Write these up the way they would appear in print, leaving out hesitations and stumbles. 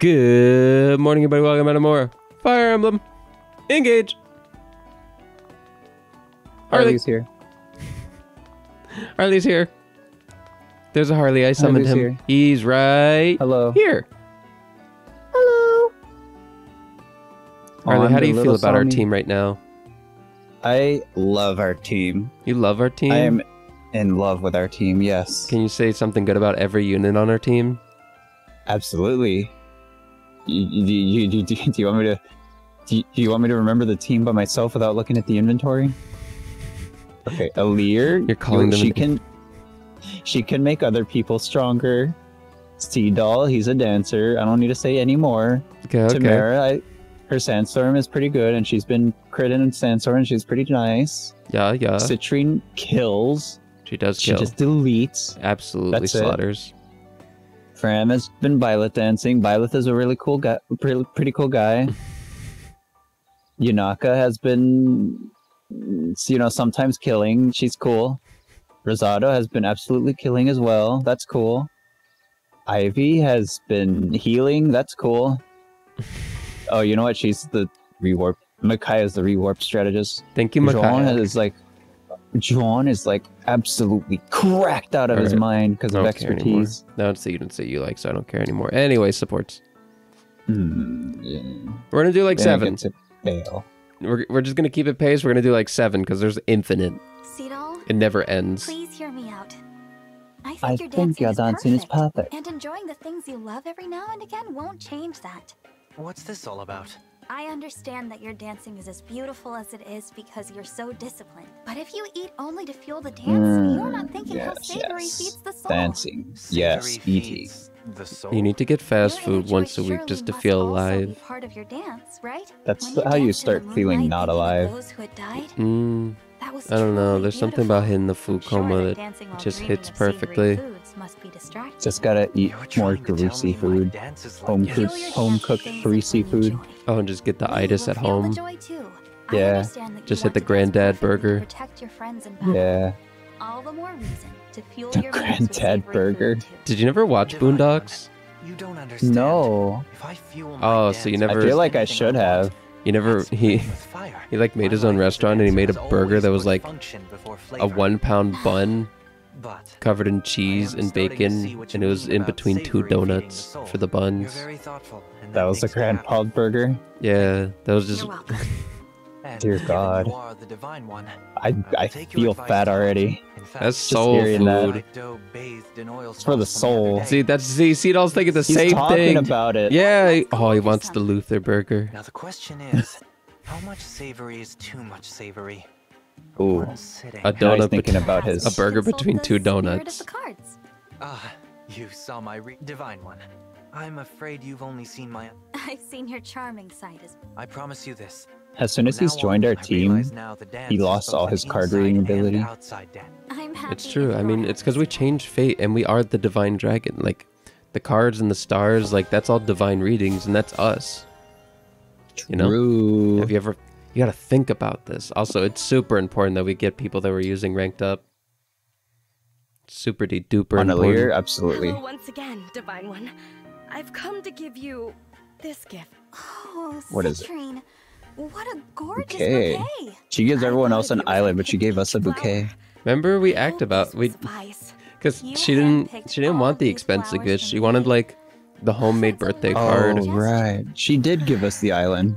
Good morning, everybody. Welcome to more Fire Emblem Engage. Harley's here. Harley's here. There's a Harley. I summoned him. Here. He's right here. Hello. Harley, how do you feel about our team right now? I love our team. You love our team? I am in love with our team, yes. Can you say something good about every unit on our team? Absolutely. Do you want me to remember the team by myself without looking at the inventory? Okay, Alear. You're calling them. She can make other people stronger. Seadall, he's a dancer. I don't need to say any more. Okay, Timerra, her sandstorm is pretty good, and she's been critting in sandstorm, and she's pretty nice. Yeah, yeah. Citrine kills. She does kill. She just deletes. Absolutely slaughters. Fram has been Byleth dancing. Byleth is a really cool guy, pretty cool guy. Yunaka has been, you know, sometimes killing. She's cool. Rosado has been absolutely killing as well. That's cool. Ivy has been healing. That's cool. Oh, you know what? She's the rewarp. Makai is the rewarp strategist. Thank you, Makai. John is like absolutely cracked out of his mind because of expertise. No, so you didn't say you like, so I don't care anymore. Anyway, supports. Yeah. We're gonna do like seven. We're just gonna keep it paced. We're gonna do like seven because there's infinite. Seadall, it never ends. Please hear me out. I think your dancing is perfect. And enjoying the things you love every now and again won't change that. What's this all about? I understand that your dancing is as beautiful as it is because you're so disciplined. But if you eat only to fuel the dance, you're not thinking how savory feeds the soul. Dancing. Yes, eating. The soul. You need to get fast food once a week just to feel alive. Part of your dance, right? That's how you start feeling not alive. Those who had died, I don't know. There's something about hitting the food coma that just hits perfectly. Just gotta eat more greasy food. Home cooked greasy food. Oh, and just get the itis at home. Yeah. Just hit the granddad burger. Yeah. The granddad burger. Did you never watch Boondocks? No. Oh, so you never. I feel like I should have. You never he like made his own restaurant, and he made a burger that was like a 1-pound bun covered in cheese and bacon, and it was in between 2 donuts for the buns. That was a grandpa burger. Yeah, that was just. Dear God, I feel fat already. That's soul food. It's for the soul. See, that's Seadall's thinking the same thing. He's talking about it. Yeah. Oh, he wants the Luther burger. Now the question is, how much savory is too much savory? Ooh, a donut. Thinking about his a burger between 2 donuts. Ah, you saw my divine one. I'm afraid you've only seen my. I've seen your charming side. I promise you this. As soon as he's joined our team, he lost all his card reading ability. It's true. I mean, it's because we changed fate, and we are the divine dragon. Like, the cards and the stars, like, that's all divine readings, and that's us. You know? True. Have you ever... You gotta think about this. Also, it's super important that we get people that we're using ranked up. Super duper important. On Alear, absolutely. Hello once again, Divine One. I've come to give you this gift. Oh, what is it? What a gorgeous bouquet. She gives everyone else an island, but she gave us a bouquet. Remember, we because she didn't want the expensive gift. She wanted like the homemade birthday card. Oh right, she did give us the island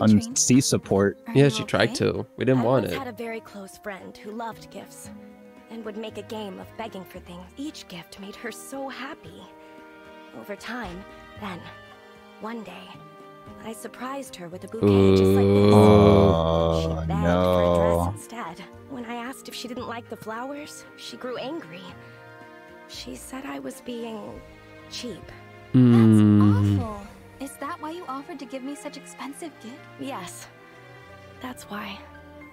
on sea support. Yeah, she tried to. We didn't want it. I had a very close friend who loved gifts and would make a game of begging for things. Each gift made her so happy. Over time, then one day, I surprised her with a bouquet just like this. Oh, she begged for a dress instead. When I asked if she didn't like the flowers, she grew angry. She said I was being cheap. That's awful. Is that why you offered to give me such expensive gift? Yes, that's why.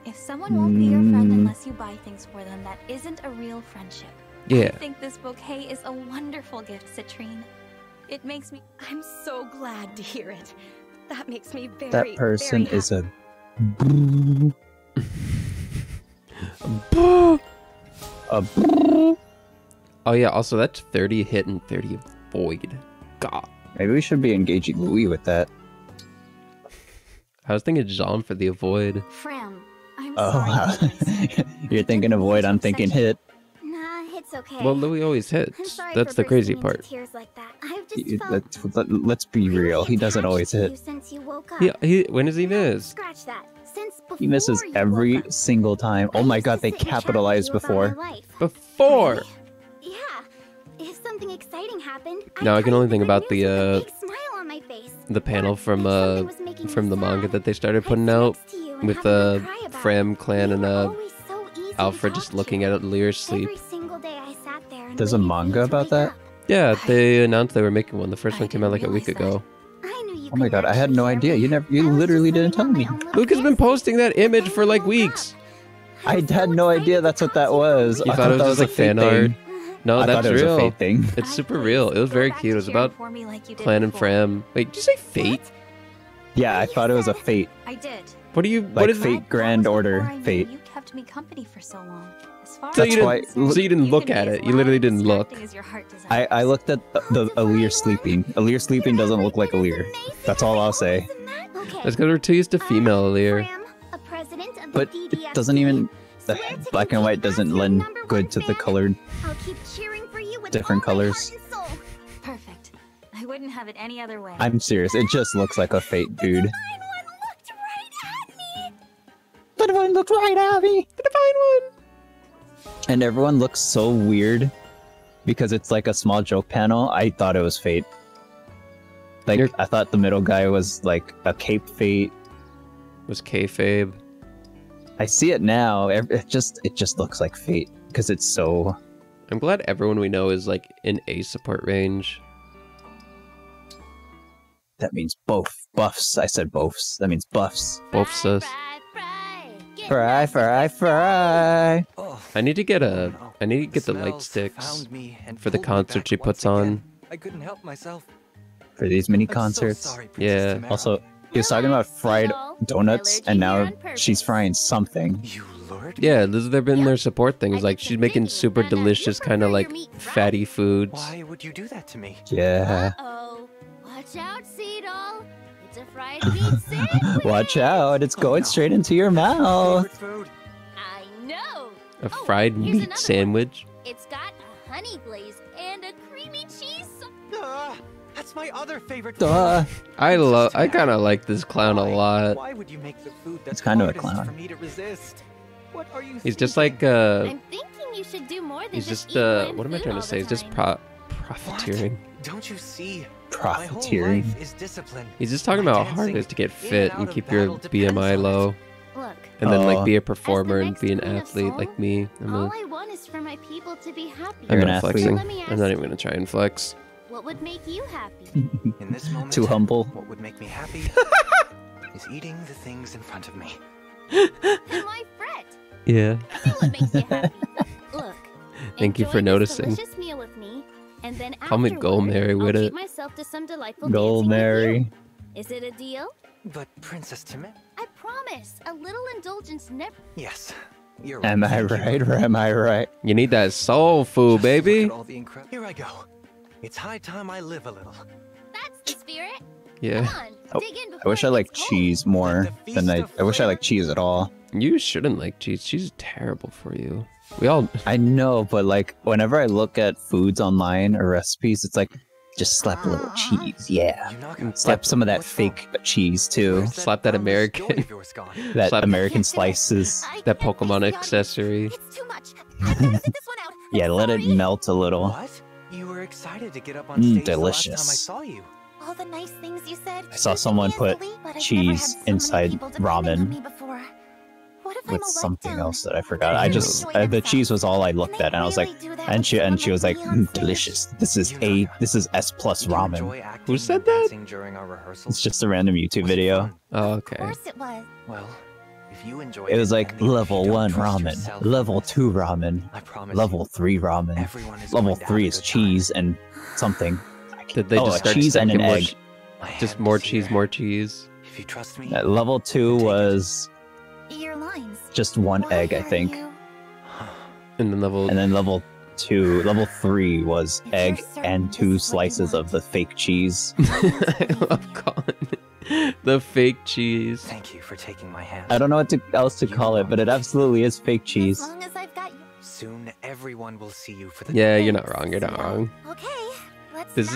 If someone won't be your friend unless you buy things for them, that isn't a real friendship. Yeah. I think this bouquet is a wonderful gift, Citrine. It makes me. I'm so glad to hear it. That makes me very. That person very is a. Oh yeah. Also, that's 30 hit and 30 void. God. Maybe we should be engaging Louis with that. I was thinking Jean for the avoid. Fram, I'm sorry. You're thinking avoid, I'm thinking hit. Nah, hit's okay. Well, Louis always hits. That's the crazy part. Like that. Let's be real. He doesn't always hit. Yeah, when does he miss? Scratch that. He misses every single time. Oh my god, they capitalized before. Before! Yeah. If something exciting happened, now I can only think about the panel from the manga that they started putting out with Fram clan and Alfred just looking at Lear's sleep. There's a manga about that? Yeah, they announced they were making one. The first one came out like a week ago. Oh my god, I had no idea. You literally didn't tell me. Luke has been posting that image for like weeks. I had no idea that's what that was. You thought it was just like fan art? No, that's real. It's super real. It was very cute. It was about Clan and Fram. Wait, did you say fate? Yeah, I thought it was a fate. I did. What do you? What is fate? Grand Order fate. You kept me company for so long. So you didn't look at it. You literally didn't look. I looked at the Alear sleeping. Alear sleeping doesn't look like Alear. That's all I'll say. That's because we're too used to female Alear. But it doesn't even... The black and white doesn't lend good to the colored... different colors. Perfect. I wouldn't have it any other way. I'm serious. It just looks like a fate, dude. The divine one looked right at me! The divine one! And everyone looks so weird because it's like a small joke panel. I thought it was fate. Like, I thought the middle guy was like a cape fate. Was kayfabe. I see it now. It just looks like fate because it's so... I'm glad everyone we know is like in A support range. That means both. Buffs. I said boths. That means buffs. Buffs us. Fry. Oh, I need to get the light sticks for the concert she puts on. I couldn't help myself. For these mini concerts. So sorry, yeah. Timerra. Also, he was talking about fried donuts, and now she's frying something. You lured me? Yeah, they've been their support things. Like she's making super delicious, kind of like fatty foods. Why would you do that to me? Yeah. Uh-oh. Watch out, Seadall. Watch out, it's going straight into your mouth. I know. A fried meat sandwich. One. It's got a honey glaze and a creamy cheese. That's my other favorite. I kind of like this clown a lot. Why would you make the food that's kind of a clown. For me to resist? What are you thinking? He's just like I'm thinking you should do more than just what am I trying to say? He's just profiteering. What? Don't you see? Profiteering. He's just talking about how hard it is to get fit and keep your BMI low. And then like be a performer and be an athlete like me. I'm not flexing. I'm not even gonna try and flex. What would make you happy? In this moment, too humble. What would make me happy is eating the things in front of me. Then why fret? Yeah. What makes you happy? Look. Thank you for noticing. And then call me Gold Mary with it. Gold Mary. Is it a deal? But Princess Timid? I promise. A little indulgence never... Yes. You're right. Am I right or am I right? You need that soul food, baby. Here I go. It's high time I live a little. That's the spirit. Yeah. Come on, dig in. I wish I liked cheese more than I wish I liked cheese at all. You shouldn't like cheese. Cheese is terrible for you. We all... I know, but like, whenever I look at foods online or recipes, it's like, just slap a little cheese, yeah. Slap some of that fake cheese, too. Slap that American... that American slices. That Pokemon accessory. It's too much. Yeah, let it melt a little. What? You were excited to get up on stage delicious. Last time I saw you. All the nice things you said. I saw someone put cheese inside ramen. With something else that I forgot. I just the cheese was all I looked at, and I was like, and she was like, delicious. This is S+ ramen. Who said that? It's just a random YouTube video. Oh, okay. Of course it was. Well, if you enjoy it was like level 1 ramen, level 2 ramen, level 3 ramen. Level 3 is cheese and something. Did they just start cheese and an egg? Just more cheese, more cheese. If you trust me. Level 2 was just one egg, I think. And then level two, level 3 was egg and 2 slices of the fake cheese. I love calling the fake cheese. Thank you for taking my hand. I don't know what else to call it, but it absolutely is fake cheese. As long as I've got you. Soon everyone will see you for the yeah, you're not wrong. You're not wrong. Okay, let's this is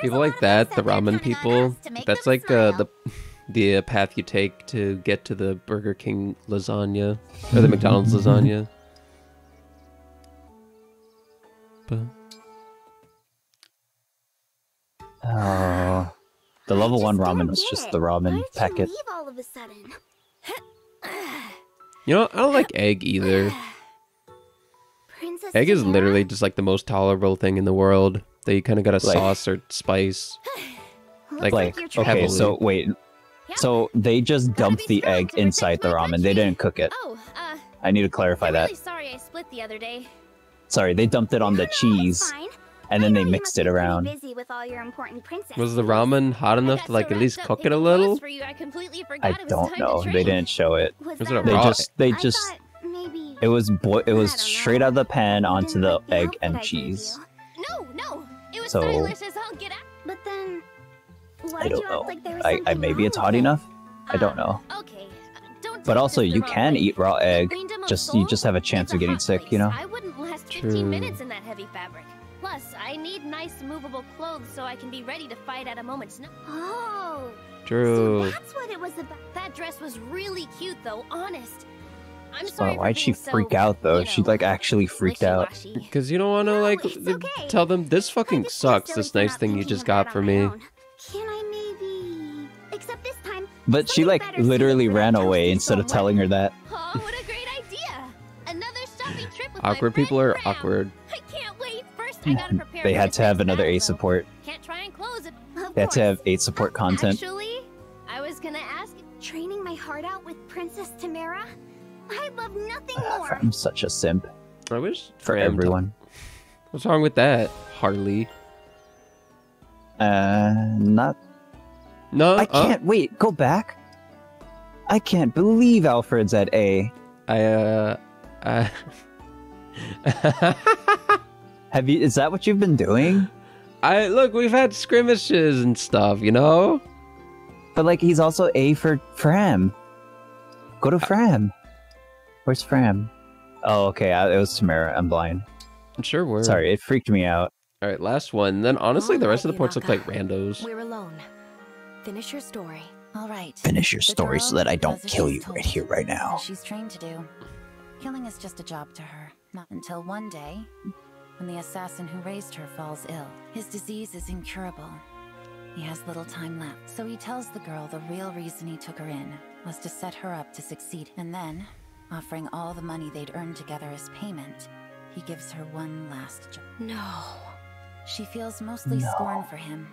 people like that, the ramen people. That's like the path you take to get to the Burger King lasagna or the McDonald's lasagna. But... oh, the level 1 ramen was just the ramen packet. All of a sudden? You know, I don't like egg either. Princess egg is literally just like the most tolerable thing in the world that you kind of got a sauce or spice. Like okay, so wait. So they just dumped the egg inside the ramen. They didn't cook it. Oh, I need to clarify that. Really sorry I split the other day. Sorry, they dumped it on the cheese, and then they mixed it around. Was the ramen hot enough to like at least cook it a little? I don't know. They didn't show it. They just it was straight out of the pan onto the egg and cheese. No, it was so delicious. I'll get out. But then I don't know. I maybe it's hot enough. I don't know. Okay. But also, you can eat raw egg. Just you just have a chance of getting sick, you know. I wouldn't last 15 minutes in that heavy fabric. Plus, I need nice movable clothes so I can be ready to fight at a moment's notice. Oh. True. So that's what it was about. That dress was really cute though, honest. I'm sorry. Wow, why'd she freak out though? You know, she like actually freaked out. Because you don't want to like tell them this fucking sucks. This nice thing you just got for me. Can I maybe? Except this time. But she like literally ran away instead of telling her that. Oh, what a great idea! Another shopping trip with awkward people are awkward. I can't wait. First, I gotta prepare. They had to have another A support. Can't try and close it. They had to have A support content. Actually, I was gonna ask. Training my heart out with Princess Timerra. I love nothing more. I'm such a simp. I wish for everyone. What's wrong with that, Harley? Not. No, I can't wait. Go back. I can't believe Alfred's at A. Have you? Is that what you've been doing? I look. We've had skirmishes and stuff, you know. But like, he's also A for Fram. Go to Fram. Where's Fram? Oh, okay. It was Timerra. I'm blind. I'm sure we're. Sorry, it freaked me out. All right, last one. Then honestly, the rest of the ports look like randos. We're alone. Finish your story. All right. Finish your story so that I don't kill you right here, right now. She's trained to do. Killing is just a job to her. Not until one day, when the assassin who raised her falls ill. His disease is incurable. He has little time left, so he tells the girl the real reason he took her in was to set her up to succeed, and then. Offering all the money they'd earned together as payment, he gives her one last job. No. She feels mostly scorn for him,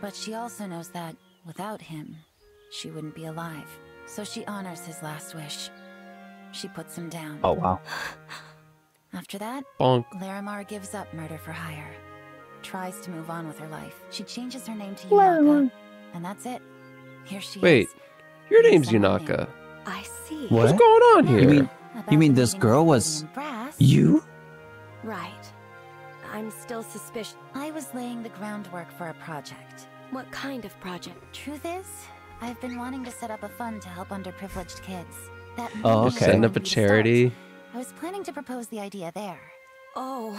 but she also knows that without him, she wouldn't be alive. So she honors his last wish. She puts him down. Oh, wow. After that, Larimar gives up murder for hire, tries to move on with her life. She changes her name to Yunaka, and that's it. Here she is. Wait, your name's Yunaka. I see. What's going on here? You mean this girl was you? Right. I'm still suspicious. I was laying the groundwork for a project. What kind of project? Truth is, I've been wanting to set up a fund to help underprivileged kids. That setting up a charity. I was planning to propose the idea there. Oh,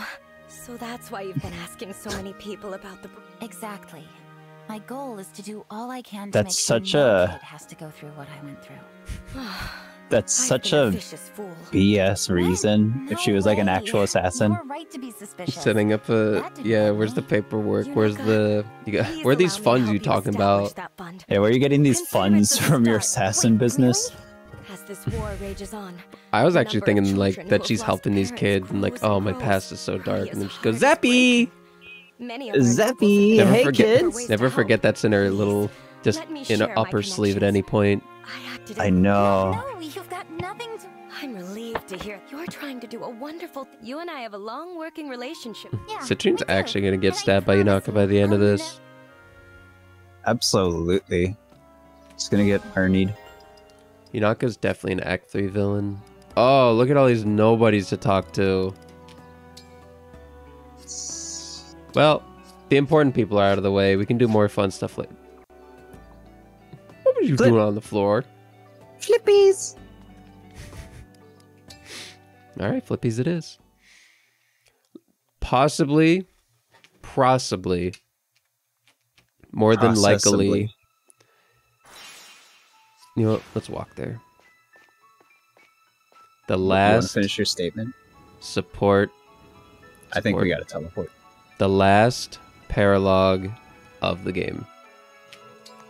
so that's why you've been asking so many people about the Exactly. My goal is to do all I can to make sure no kid has to go through what I went through. That's such a BS reason. If she was like an actual assassin, setting up a Where's the paperwork? Where's the? Where are these funds you talking about? Yeah, where are you getting these funds from your assassin business? As this war rages on, I was actually thinking like that she's helping these kids and like, oh, my past is so dark, and then she goes zappy. Zappy, hey kids! Never forget that's in her little, just in her upper sleeve at any point. I know. No, you've got nothing to... I'm relieved to hear you're trying to do a wonderful. You and I have a long working relationship. Yeah, Citrine's actually gonna get stabbed by Yunaka by the end of this. Absolutely, it's gonna get hernied. Yunaka's definitely an Act 3 villain. Oh, look at all these nobodies to talk to. Well, the important people are out of the way. We can do more fun stuff later. What were you doing on the floor? Flippies! Alright, flippies it is. Possibly, more than likely. You know what? Let's walk there. The last. You want to finish your statement? Support. I think we gotta teleport. The last paralogue of the game.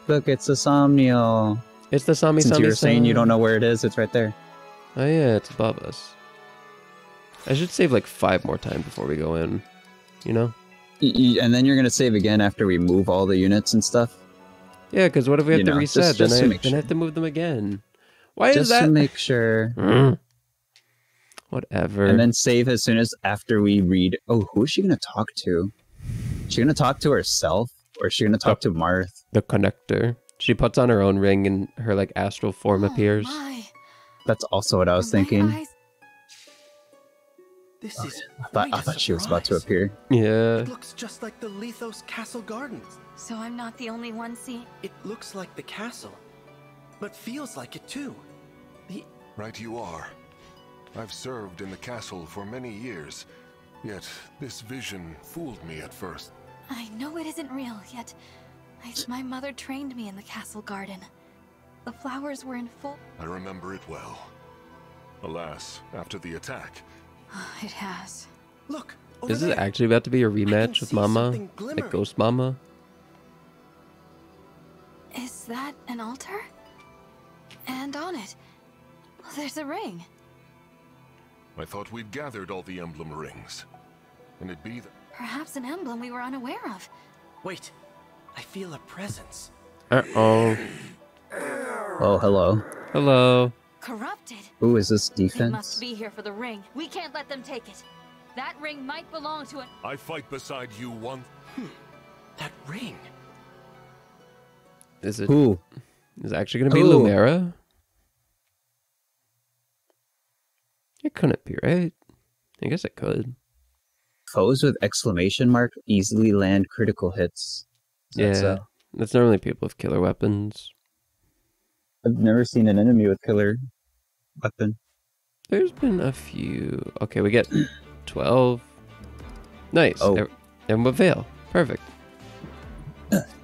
Look, it's the Somniel. It's the Somniel. Since you were saying you don't know where it is, it's right there. Oh yeah, it's above us. I should save like 5 more time before we go in, you know? And then you're going to save again after we move all the units and stuff? Yeah, because what if we have to reset? Just then I have to move them again. Why is that? Just to make sure. Whatever. And then save as soon as after we read. Oh, who is she going to talk to? Is she going to talk to herself? Or is she going to talk to Marth? The connector. She puts on her own ring and her like astral form appears. My. That's also what I was thinking. This is I thought she was about to appear. Yeah. It looks just like the Lythos Castle Gardens. So I'm not the only one seeing. It looks like the castle, but feels like it too. Right you are. I've served in the castle for many years, yet this vision fooled me at first. I know it isn't real, yet my mother trained me in the castle garden. The flowers were in full. I remember it well. Alas, after the attack... It has. Look, is this actually about to be a rematch with Mama? Like Ghost Mama? Is that an altar? And on it, there's a ring. I thought we'd gathered all the emblem rings. And it'd be the... Perhaps an emblem we were unaware of. Wait, I feel a presence. Uh-oh. Oh, hello. Hello. Corrupted. Who is this defense? They must be here for the ring. We can't let them take it. That ring might belong to an... I fight beside you one. That ring. Is it? Who? Is it actually going to be Lumera? It couldn't be, right? I guess it could. Foes with exclamation mark easily land critical hits. Yeah, that's normally people with killer weapons. I've never seen an enemy with killer weapon. There's been a few. Okay, we get 12. Nice. Oh. And we'll fail. Perfect.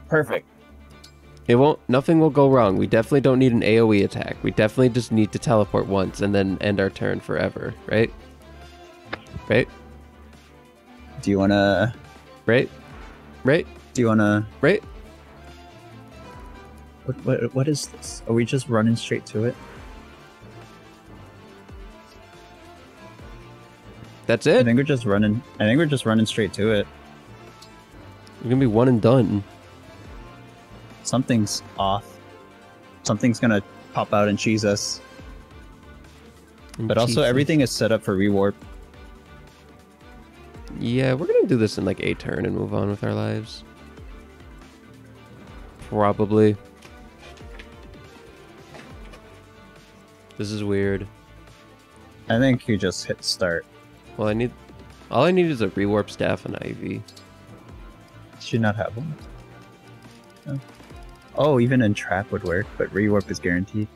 Perfect. It won't. Nothing will go wrong. We definitely don't need an AoE attack. We definitely just need to teleport once and then end our turn forever. Right? Right? Do you wanna? Right? Right? Do you wanna? Right? What is this? Are we just running straight to it? That's it? I think we're just running straight to it. We're gonna be one and done. Something's off. Something's gonna pop out and cheese us. But also everything is set up for rewarp. Yeah, we're gonna do this in like a turn and move on with our lives. Probably. This is weird. I think you just hit start. Well, all I need is a rewarp staff and Ivy. Should you not have one? No. Oh, even entrap would work, but rewarp is guaranteed.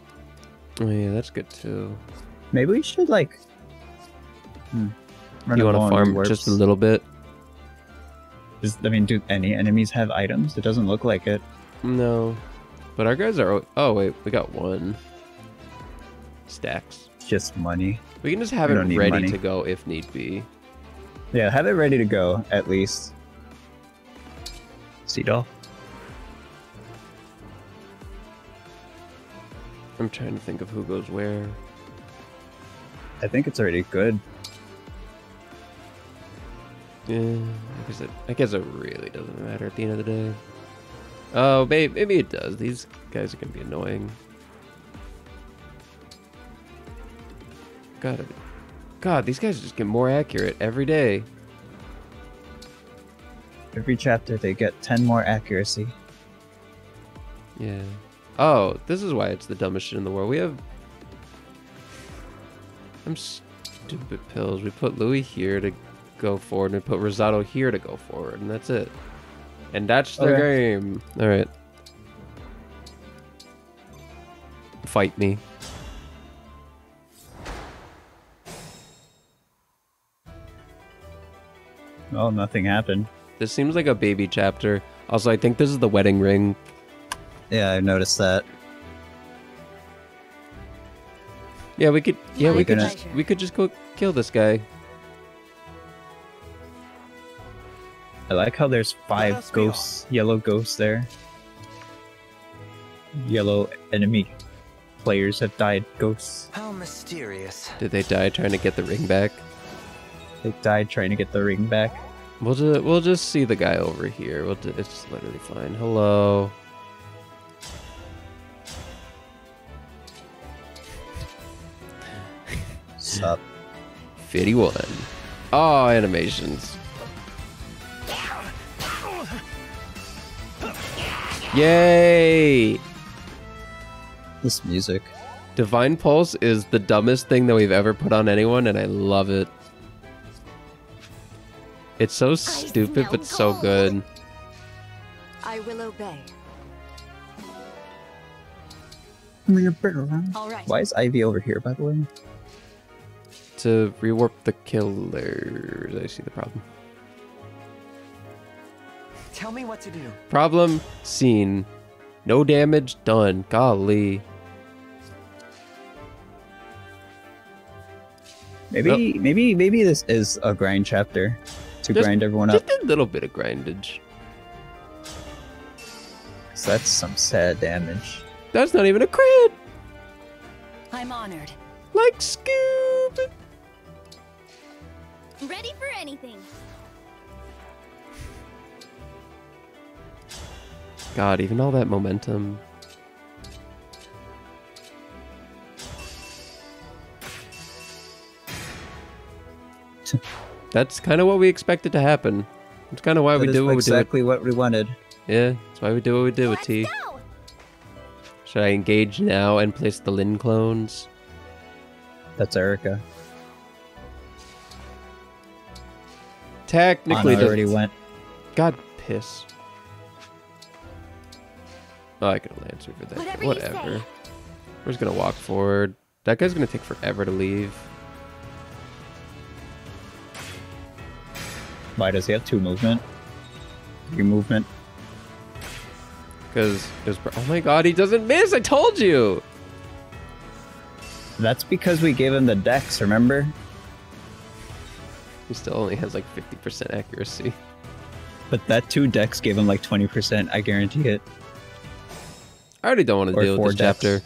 Oh yeah, that's good too. Maybe we should like you want to farm rewarps just a little bit? I mean, do any enemies have items? It doesn't look like it. No, but our guys are. Oh wait, we got one. Stacks. Just money. We can just have it ready to go if need be. Yeah, have it ready to go, at least. Seadall. I'm trying to think of who goes where. I think it's already good. Yeah, I guess it really doesn't matter at the end of the day. Oh, babe, maybe it does. These guys are going to be annoying. God, these guys just get more accurate every day. Every chapter they get 10 more accuracy. Yeah. Oh, this is why it's the dumbest shit in the world. We have... I'm stupid pills. We put Louis here to go forward, and we put Rosado here to go forward, and that's it. And that's the game. All right. Fight me. Well, nothing happened. This seems like a baby chapter. Also, I think this is the wedding ring. Yeah, I noticed that. Yeah, we could. Yeah, we could just go kill this guy. I like how there's 5 ghosts, yellow ghosts there. Yellow enemy players have died ghosts. How mysterious! Did they die trying to get the ring back? They died trying to get the ring back. We'll just see the guy over here. It's literally fine. Hello. Sup? 51. Oh, animations. Yay! This music. Divine Pulse is the dumbest thing that we've ever put on anyone, and I love it. It's so stupid, but so good. I will obey. Why is Ivy over here, by the way? To rewarp the killers. I see the problem. Tell me what to do. Problem seen. No damage done. Golly. Maybe this is a grind chapter to grind everyone up. Just a little bit of grindage. So that's some sad damage. That's not even a crit. I'm honored. Like Scoob. Ready for anything. God, even all that momentum. That's kind of what we expected to happen. That's kind of why we do what we do. Exactly what we wanted. Yeah, that's why we do what we do with T. Should I engage now and place the Lyn clones? That's Eirika. Technically, Anna already went. God, piss. Oh, I could have answered for that. Whatever. We're just gonna walk forward. That guy's gonna take forever to leave. Why does he have 2 movement? 3 movement? Because there's. Oh my God, he doesn't miss! I told you. That's because we gave him the dex. Remember? He still only has like 50% accuracy. But that 2 dex gave him like 20%. I guarantee it. I already don't want to deal with this chapter.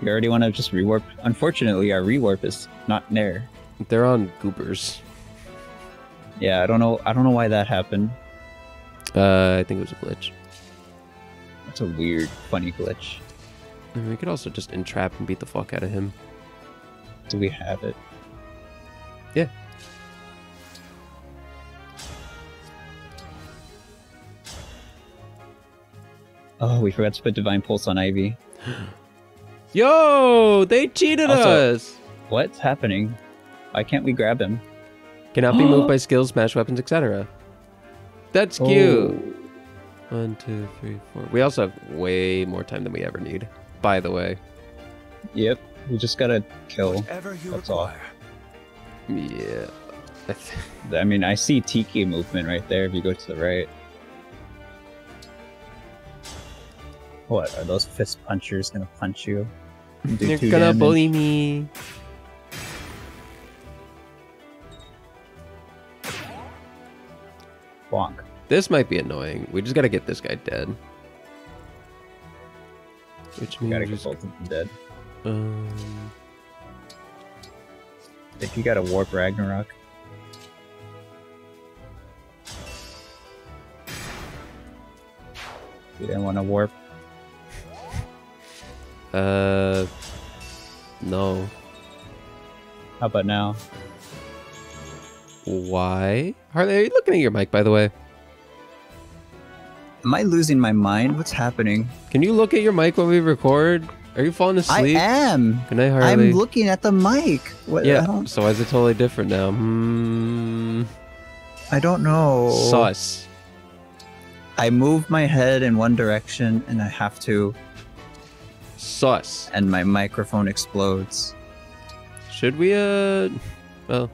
You already want to just rewarp. Unfortunately, our rewarp is not there. They're on goobers. Yeah, I don't know why that happened. I think it was a glitch. That's a weird, funny glitch. And we could also just entrap and beat the fuck out of him. Do we have it? Yeah. Oh, we forgot to put Divine Pulse on Ivy. Yo, they cheated us! What's happening? Why can't we grab him? Cannot be moved by skills, smash weapons, etc. That's cute. 1, 2, 3, 4. We also have way more time than we ever need, by the way. Yep, we just gotta kill. That's all. Yeah. I mean, I see Tiki movement right there if you go to the right. What, are those fist punchers gonna punch you? You're gonna bully me. Bonk. This might be annoying. We just gotta get this guy dead. Which means gotta get both of them dead. I think you gotta warp Ragnarok. You didn't want to warp. No. How about now? Why? Harley, are you looking at your mic, by the way? Am I losing my mind? What's happening? Can you look at your mic when we record? Are you falling asleep? I am. Good night, Harley. I'm looking at the mic. What? Yeah, so why is it totally different now? I don't know. Sus. I move my head in one direction and I have to. Sus. And my microphone explodes. Should we, well.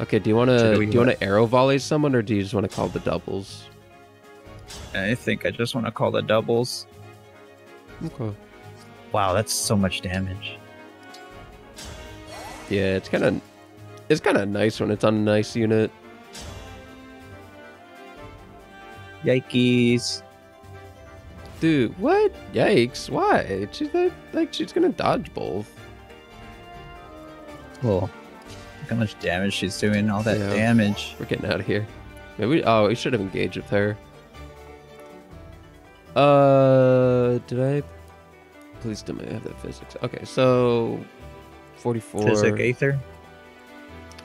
Okay, do you want to arrow volley someone, or do you just want to call the doubles? I think I just want to call the doubles. Okay. Wow, that's so much damage. Yeah, it's kind of nice when it's on a nice unit. Yikes. Dude, what? Yikes, why? She's like she's gonna dodge both. Cool. Look how much damage she's doing, all that damage. We're getting out of here. Maybe we should have engaged with her. Did I? Please don't have that physics. Okay, so 44. Physic Aether?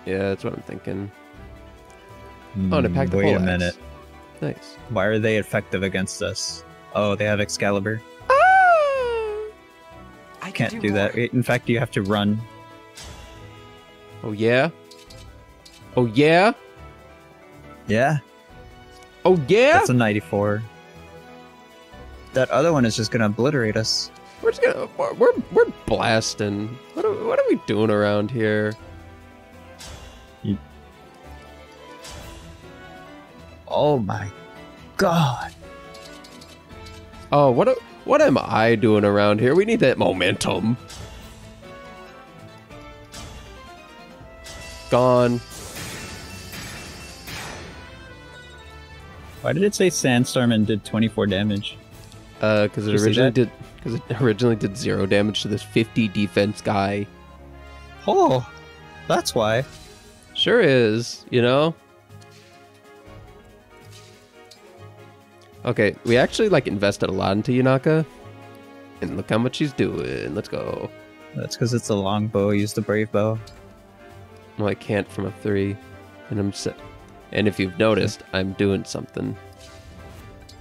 Yeah, that's what I'm thinking. Oh, and it packed the whole axe. Wait a minute. Nice. Why are they effective against us? Oh, they have Excalibur. Ah! I can't do that. In fact, you have to run. Oh, yeah? Oh, yeah? Yeah. Oh, yeah? That's a 94. That other one is just going to obliterate us. We're just going to... We're blasting. What are we doing around here? Oh my god. Oh, what am I doing around here? We need that momentum. Gone. Why did it say Sandstorm and did 24 damage? Because it originally did 0 damage to this 50 defense guy. Oh, that's why. Sure is, you know? Okay, we actually like invested a lot into Yunaka, and look how much she's doing. Let's go. That's because it's a long bow. Use the brave bow. Well, I can't from a 3, and I'm set. And if you've noticed, I'm doing something.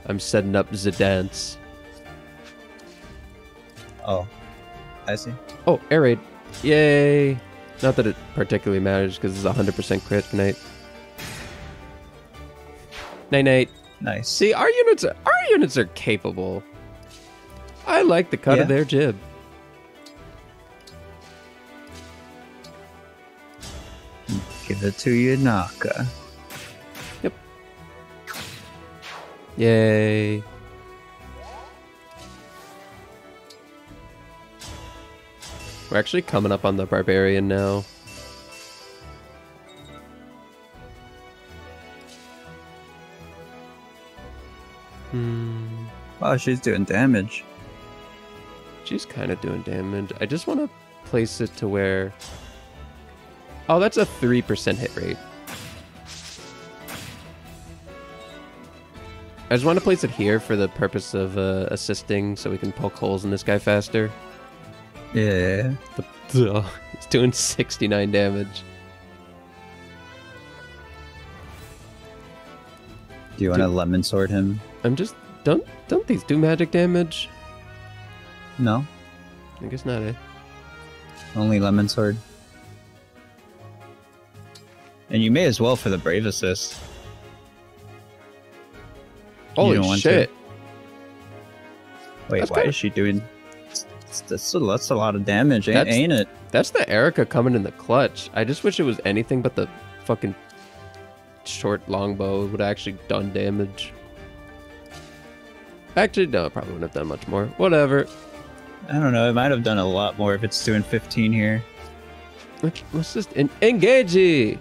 I'm setting up the dance. Oh, I see. Oh, air raid! Yay! Not that it particularly matters because it's 100% crit night. Night night. Nice. See, our units are capable. I like the cut of their jib. Give it to Yunaka. Yep. Yay. We're actually coming up on the barbarian now. Wow, she's doing damage. She's kind of doing damage. I just want to place it to where... Oh, that's a 3% hit rate. I just want to place it here for the purpose of assisting so we can poke holes in this guy faster. Yeah. It's doing 69 damage. Do you want to lemon sword him? I'm just... Don't these do magic damage? No. I guess not, eh? Only lemon sword. And you may as well for the brave assist. Holy shit. Wait, why is she doing... That's a lot of damage, ain't it? That's the Eirika coming in the clutch. I just wish it was anything but the fucking... short longbow would have actually done damage. Actually, no, it probably wouldn't have done much more. Whatever. I don't know. It might have done a lot more if it's doing 15 here. Let's just engage.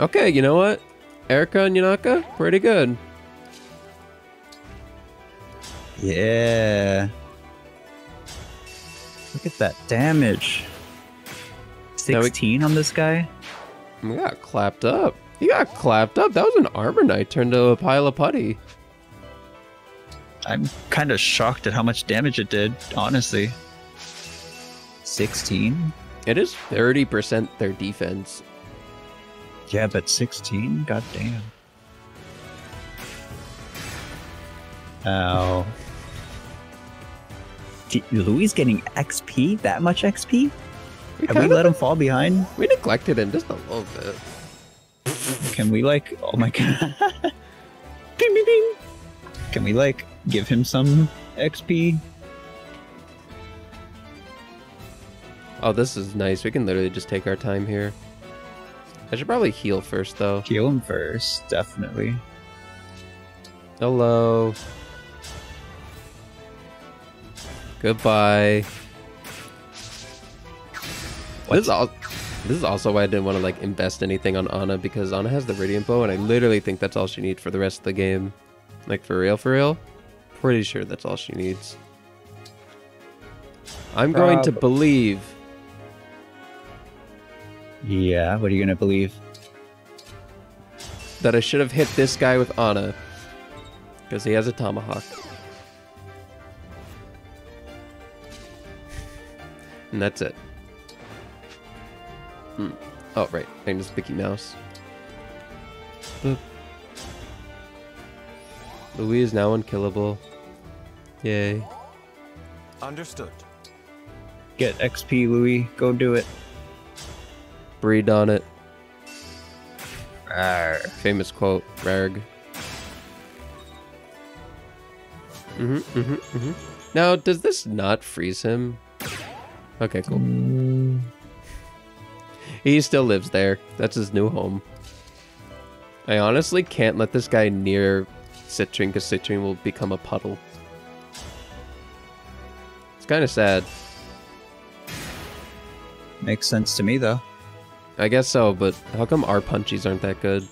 Okay, you know what? Eirika and Yunaka, pretty good. Yeah. Look at that damage. 16 on this guy? We got clapped up. He got clapped up. That was an armor knight turned to a pile of putty. I'm kind of shocked at how much damage it did, honestly. 16? It is 30% their defense. Yeah, but 16? God damn. Ow. Louis getting XP? That much XP? Have we let him fall behind? We neglected him just a little bit. Can we like... Oh my god. Bing, bing, bing. Can we like give him some XP? Oh, this is nice. We can literally just take our time here. I should probably heal first, though. Heal him first, definitely. Hello. Goodbye. This is also why I didn't want to like invest anything on Anna, because Anna has the Radiant Bow, and I literally think that's all she needs for the rest of the game. Like, for real, for real? Pretty sure that's all she needs. I'm going to believe. Yeah, what are you going to believe? That I should have hit this guy with Anna. Because he has a tomahawk. And that's it. Hmm. Oh, right. I can just Mickey Mouse. Boop. Louis is now unkillable. Yay. Understood. Get XP, Louis. Go do it. Breed on it. Arr. Famous quote. Rarg. Mm-hmm, mm-hmm, mm-hmm. Now, does this not freeze him? Okay, cool. Mm. He still lives there. That's his new home. I honestly can't let this guy near Citrine, because Citrine will become a puddle. It's kind of sad. Makes sense to me, though. I guess so, but how come our punchies aren't that good?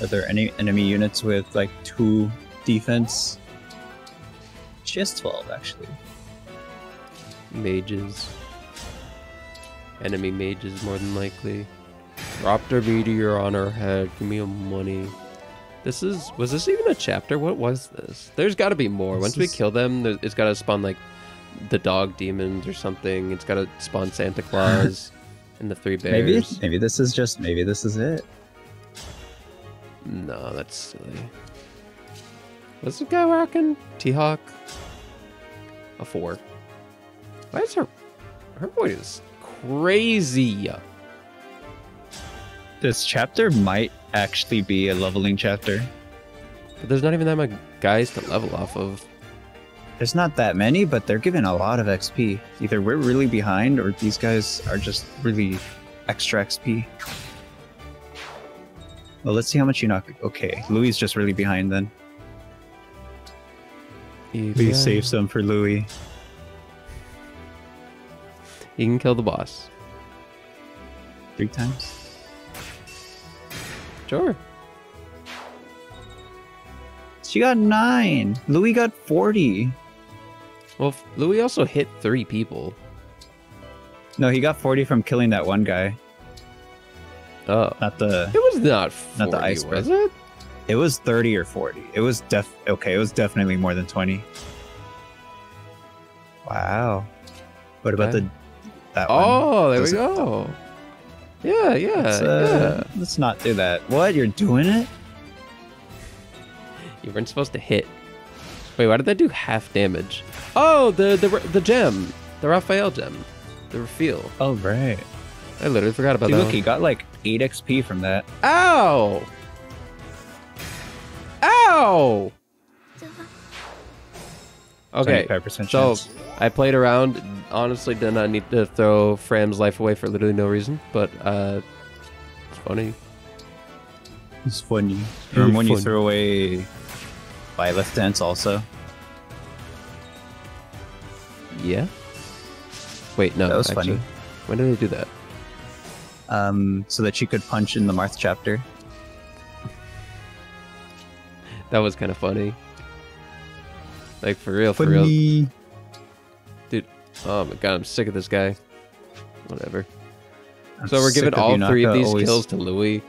Are there any enemy units with, like, 2 defense? Just 12, actually. Mages. Enemy mages, more than likely. Raptor Meteor on our head. Give me your money. This is... Was this even a chapter? What was this? There's got to be more. Once we kill them, it's got to spawn, like, the dog demons or something. It's got to spawn Santa Claus and the 3 bears. Maybe this is just... Maybe this is it. No, that's silly. What's the guy rocking? T-Hawk? A 4. Why is her... Her voice is crazy. This chapter might actually be a leveling chapter. But there's not even that many guys to level off of. There's not that many, but they're given a lot of XP. Either we're really behind, or these guys are just really extra XP. Well, let's see how much Yunaka... Okay, Louis is just really behind then. Please save some for Louis. You can kill the boss. 3 times? Sure. She got 9. Louis got 40. Well, Louis also hit 3 people. No, he got 40 from killing that one guy. Oh. Not the... It was not 40, not the ice, was it? It was 30 or 40. It was okay, it was definitely more than 20. Wow. What about that one? Oh, there we go. Yeah. Let's not do that. What? You're doing it? You weren't supposed to hit. Wait, why did that do half damage? Oh, the gem. The Raphael gem. The refill. Oh, right. I literally forgot about that. Look, he got like 8 XP from that. Ow! Ow! Okay, so I played around. Honestly, did not need to throw Fram's life away for literally no reason, but it's funny. It's funny. Remember when you threw away Byleth Dance also? Yeah. Wait, no. That was actually funny. When did I do that? So that she could punch in the Marth chapter. That was kind of funny. Like, for real. Dude, oh my god, I'm sick of this guy. Whatever. So we're giving all 3 of these kills to Louis.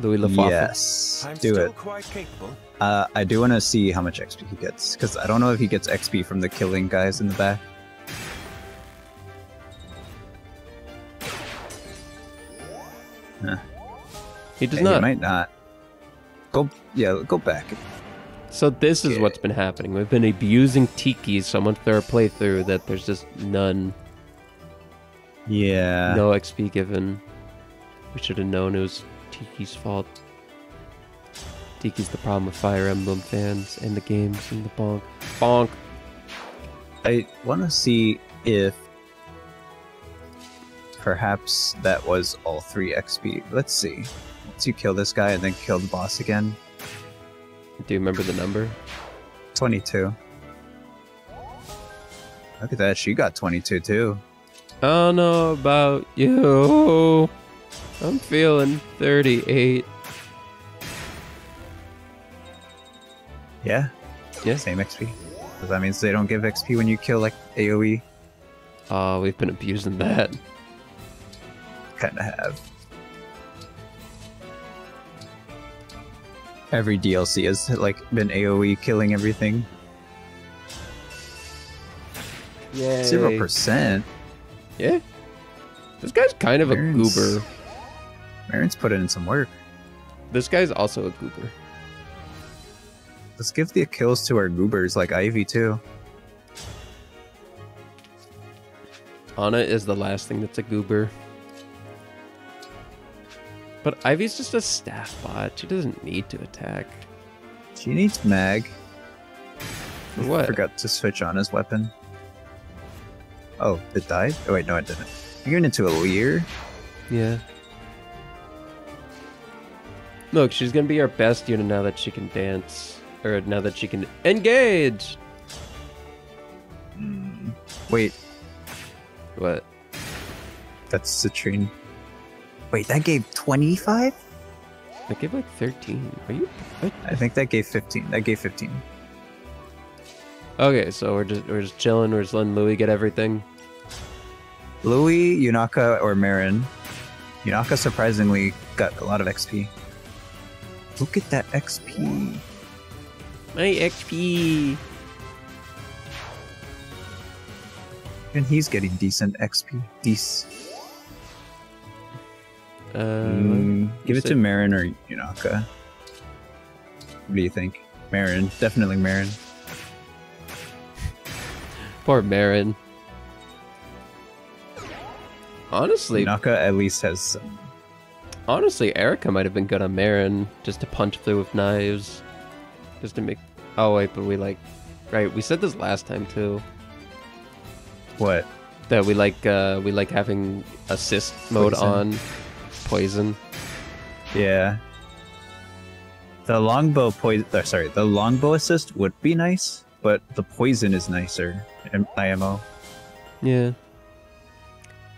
Louis LaFafa. Yes, do it. I do want to see how much XP he gets, because I don't know if he gets XP from the killing guys in the back. Huh. He does not. He might not. Go back. So this is what's been happening. We've been abusing Tiki so much through our playthrough that there's just none. Yeah. No XP given. We should have known it was Tiki's fault. Tiki's the problem with Fire Emblem fans and the games and the bonk. Bonk! I want to see if perhaps that was all 3 XP. Let's see. Once you kill this guy and then kill the boss again. Do you remember the number? 22. Look at that, she got 22 too. I don't know about you. I'm feeling 38. Yeah? Yeah. Same XP. Because that means they don't give XP when you kill, like, AoE. Oh, we've been abusing that. Kinda have. Every DLC has, like, been AoE killing everything. Yay. 0%? Yeah. This guy's kind of a goober. Merrin's put in some work. This guy's also a goober. Let's give the kills to our goobers, like Ivy, too. Anna is the last thing that's a goober. But Ivy's just a staff bot. She doesn't need to attack. She needs mag. For what? I forgot to switch on his weapon. Oh, it died? Oh wait, no it didn't. You're going into a Lear? Yeah. Look, she's going to be our best unit now that she can dance. Or now that she can engage! Wait. What? That's Citrine. Wait, that gave 25? That gave like 13. Are you? What? I think that gave 15. That gave 15. Okay, so we're just chilling. We're just letting Louis get everything. Louis, Yunaka, or Merrin. Yunaka surprisingly got a lot of XP. Look at that XP. My XP. And he's getting decent XP. Give it to Merrin or Yunaka. What do you think? Merrin. Definitely Merrin. Poor Merrin. Honestly, Yunaka at least has some. Honestly, Eirika might have been good on Merrin, just to punch through with knives. Just to make... Oh wait, but we like... Right, we said this last time too. What? That we like having assist mode on poison. Yeah. The longbow poison. Oh, sorry, the longbow assist would be nice, but the poison is nicer. IMO. Yeah.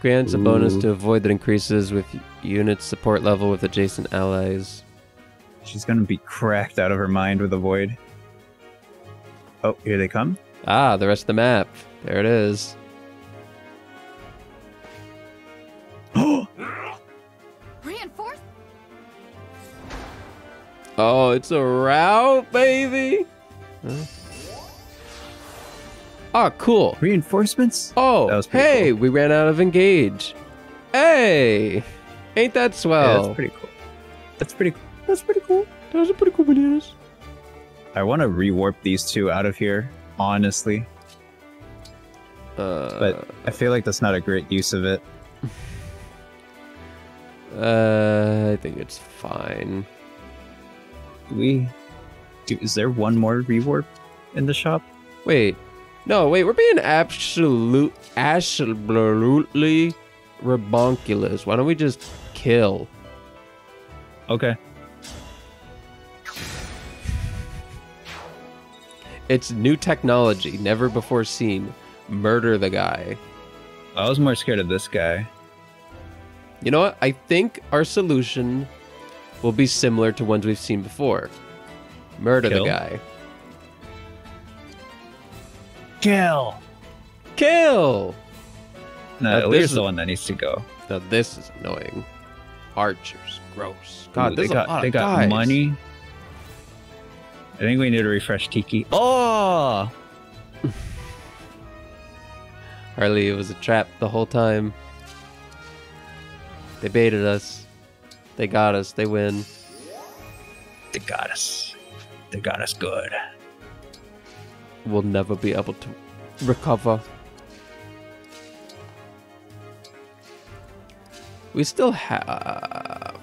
Grants a bonus to a void that increases with unit support level with adjacent allies. She's gonna be cracked out of her mind with a void. Oh, here they come. Ah, the rest of the map. There it is. Oh, it's a route, baby! Huh? Oh, cool. Reinforcements? Oh, hey, cool. We ran out of engage. Hey! Ain't that swell? Yeah, that's pretty cool. That's pretty cool. That's pretty cool. Those are pretty cool bananas. I want to rewarp these two out of here, honestly. But I feel like that's not a great use of it. I think it's fine. Is there one more rewarp in the shop? Wait. No, wait, we're being absolutely rebonculous. Why don't we just kill? Okay. It's new technology, never before seen. Murder the guy. I was more scared of this guy. You know what? I think our solution will be similar to ones we've seen before. Murder the guy. Kill! Kill! No, Lear's the one that needs to go. Now this is annoying. Archers, gross. God, there's a lot of guys. They got money. I think we need to refresh Tiki. Oh! Harley, it was a trap the whole time. They baited us. They got us. They win. They got us. They got us good. We'll never be able to recover. We still have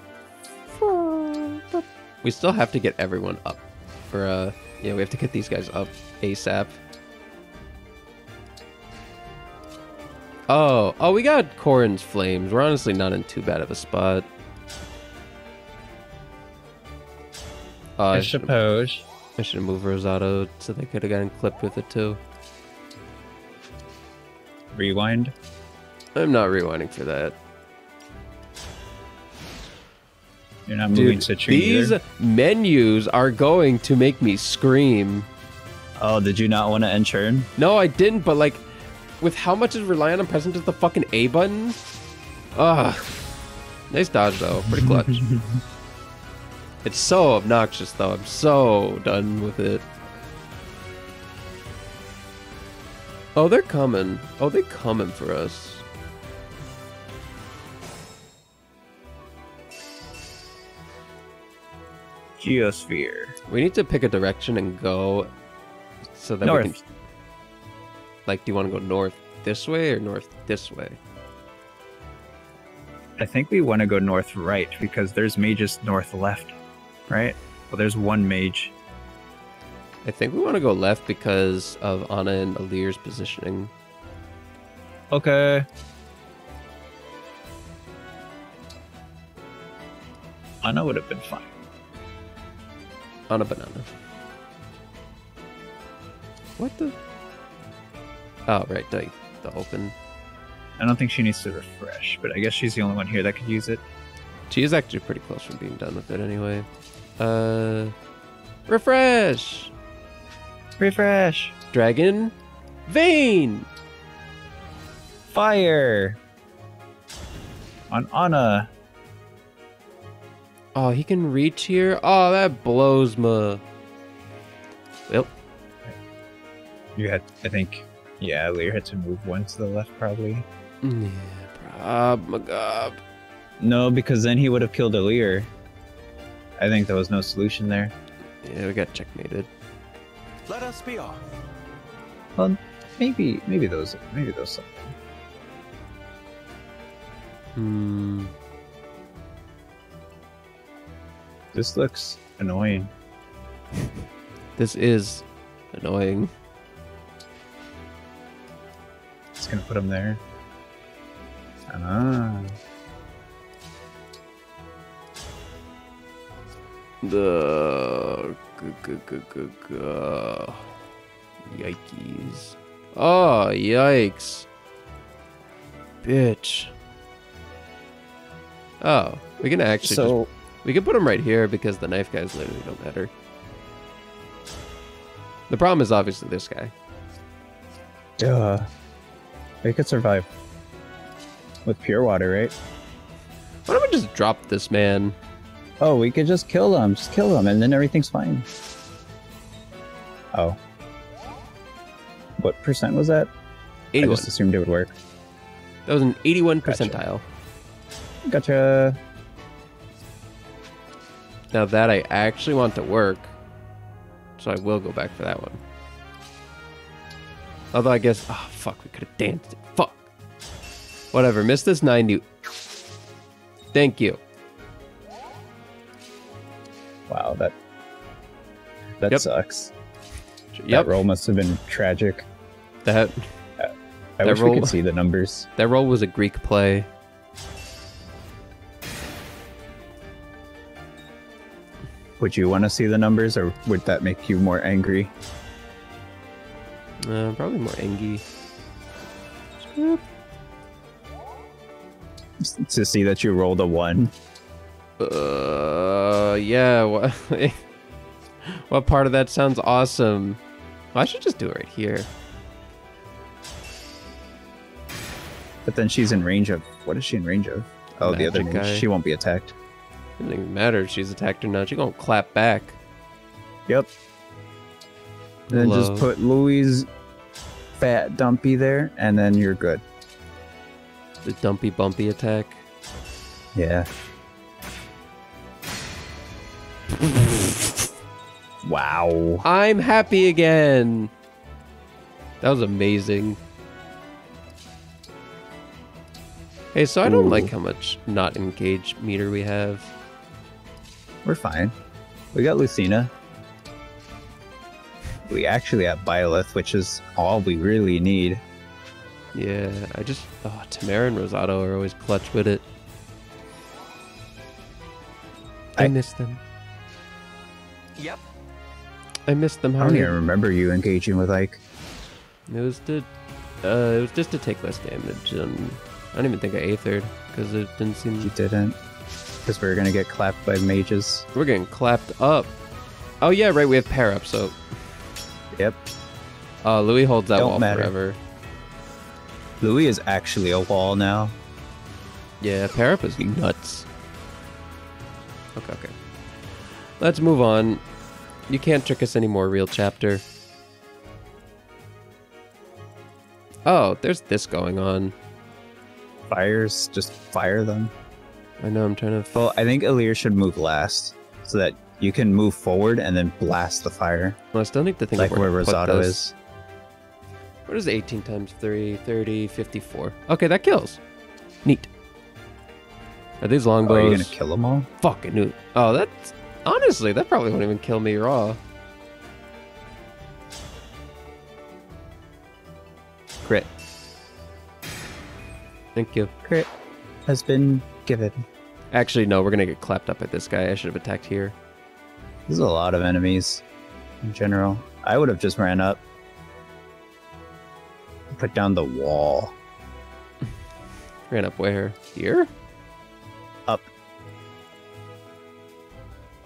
to get everyone up. Or, yeah, we have to get these guys up ASAP. Oh, oh, we got Corrin's flames. We're honestly not in too bad of a spot. I suppose. I should move Rosado so they could have gotten clipped with it too. Rewind? I'm not rewinding for that. You're not moving Citrine either. These menus are going to make me scream. Oh, did you not want to end churn? No, I didn't, but like, with how much is reliant on pressing just the fucking A button? Ugh. Nice dodge though, pretty clutch. It's so obnoxious though, I'm so done with it. Oh, they're coming. Oh, they're coming for us. Geosphere. We need to pick a direction and go so that north. We can... Like, do you want to go north this way or north this way? I think we want to go north right because there's mages north left, right? Well, there's one mage. I think we want to go left because of Anna and Alear's positioning. Okay. Anna would have been fine. On a banana. What the? Oh, right, the open. I don't think she needs to refresh, but I guess she's the only one here that could use it. She is actually pretty close from being done with it anyway. Refresh! Refresh! Dragon. Vein! Fire! On Anna. Oh, he can reach here? Oh, that blows me. Well. You had, I think, yeah, Lear had to move one to the left, probably. Yeah, probably. No, because then he would have killed Lear. I think there was no solution there. Yeah, we got checkmated. Let us be off. Well, maybe those something. Hmm. This looks annoying. This is annoying. Just gonna put him there. Ah. The yikes. Oh, yikes. Bitch. Oh, we can actually just... We can put him right here because the knife guys literally don't matter. The problem is obviously this guy. Duh. They could survive. With pure water, right? Why don't we just drop this man? Oh, we could just kill him. Just kill him and then everything's fine. Oh. What percent was that? 81. I just assumed it would work. That was an 81 percentile. Gotcha. Now that I actually want to work, so I will go back for that one. Although I guess, oh fuck, we could have danced it. Fuck. Whatever, missed this 90. Thank you. Wow, that yep. Sucks. Yep. That roll must have been tragic. I wish we could see the numbers. That roll was a Greek play. Would you want to see the numbers, or would that make you more angry? Probably more angry. To see that you rolled a 1. Yeah. What part of that sounds awesome? Well, I should just do it right here. But then she's in range of... What is she in range of? Oh, the other guy. She won't be attacked. It doesn't even matter if she's attacked or not. She's gonna clap back. Yep. And then just put Louis' fat dumpy there, and then you're good. The dumpy bumpy attack? Yeah. Wow. I'm happy again. That was amazing. Hey, so I don't like how much not engaged meter we have. We're fine. We got Lucina. We actually have Byleth, which is all we really need. Yeah, I just... Oh, Timerra and Rosado are always clutch with it. I miss them. Yep. I miss them. How I don't even remember you engaging with Ike. It was just to take less damage, and I don't even think I A-3rd, because it didn't seem... You didn't, because we were going to get clapped by mages. We're getting clapped up. Oh yeah, right, we have pair up, so... Yep. Louis holds that wall forever. Louis is actually a wall now. Yeah, pair up is nuts. Okay, okay. Let's move on. You can't trick us anymore, real chapter. Oh, there's this going on. Fires, just fire them. I know, I'm trying to... Well, I think Alear should move last, so that you can move forward and then blast the fire. Well, I still need to think like where Rosado is. What is 18 times 3? 30, 54. Okay, that kills. Neat. Are these longbows? Are you gonna kill them all? Fucking new. Oh, that's... Honestly, that probably won't even kill me raw. Crit. Thank you. Crit has been given. Actually, no, we're gonna get clapped up at this guy. I should have attacked here. There's a lot of enemies in general. I would have just ran up. Put down the wall. Ran up where? Here? Up.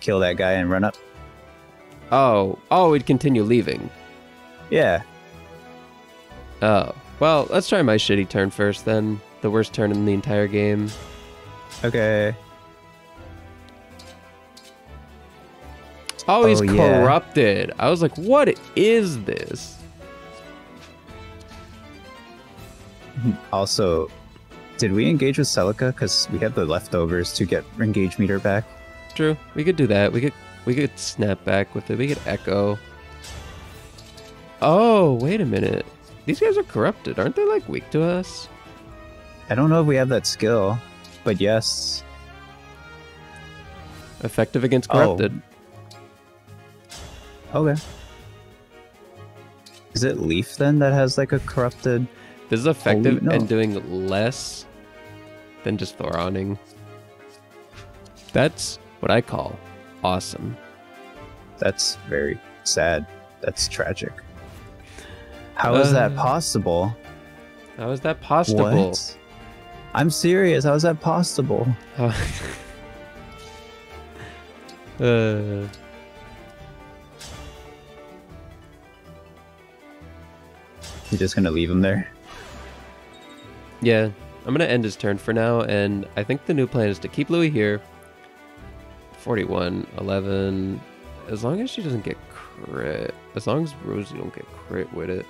Kill that guy and run up. Oh. Oh, we'd continue leaving. Yeah. Oh. Well, let's try my shitty turn first, then. The worst turn in the entire game. Okay. Oh, he's corrupted. Yeah. I was like, what is this? Also, did we engage with Celica? Because we have the leftovers to get engage meter back. True. We could do that. We could snap back with it. We could echo. Oh, wait a minute. These guys are corrupted. Aren't they, like, weak to us? I don't know if we have that skill, but yes. Effective against corrupted. Oh. Okay. Is it Leaf, then, that has, like, a corrupted... This is effective and doing less than just Thoroning. That's what I call awesome. That's very sad. That's tragic. How is that possible? How is that possible? What? I'm serious. How is that possible? You're just going to leave him there? Yeah. I'm going to end his turn for now, and I think the new plan is to keep Louis here. 41, 11... As long as she doesn't get crit. As long as Rosie don't get crit with it.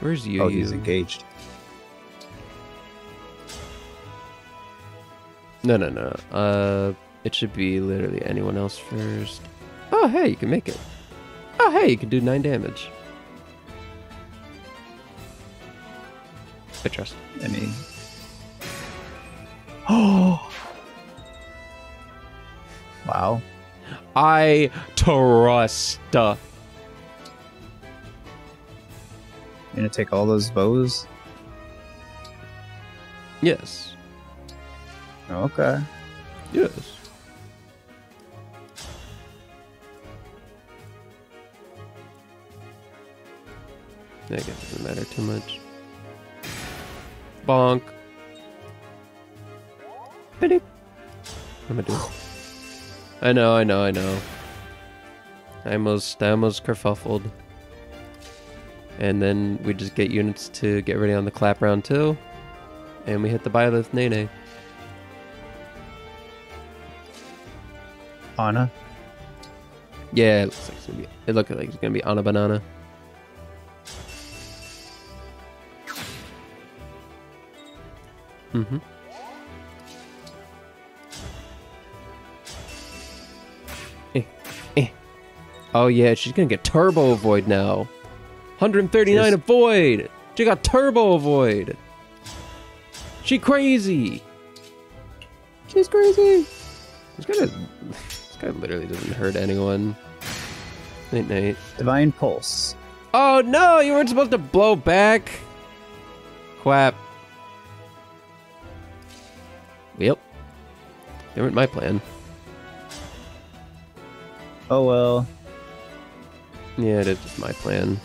Where's Yu-Yu? Oh, he's engaged. No, no, no. It should be literally anyone else first. Oh, hey, you can make it. Oh, hey, you can do 9 damage. I trust. I mean... Oh! Wow. I trust. You're gonna take all those bows? Yes. Okay. Yes. I guess it doesn't matter too much. Bonk. I'm gonna do it. I know, I know, I know. I almost kerfuffled. And then we just get units to get ready on the clap round too. And we hit the Byleth Nene. Anna? Yeah, it looks like it's gonna be, it looked like it's gonna be on a banana. Mm-hmm. Oh yeah, she's gonna get turbo void now. 139 of void. She got turbo void. She crazy. She's crazy. This guy literally doesn't hurt anyone. Night night. Divine pulse. Oh no, you weren't supposed to blow back. Quap. Yep. They weren't my plan. Oh well. Yeah, it is just my plan.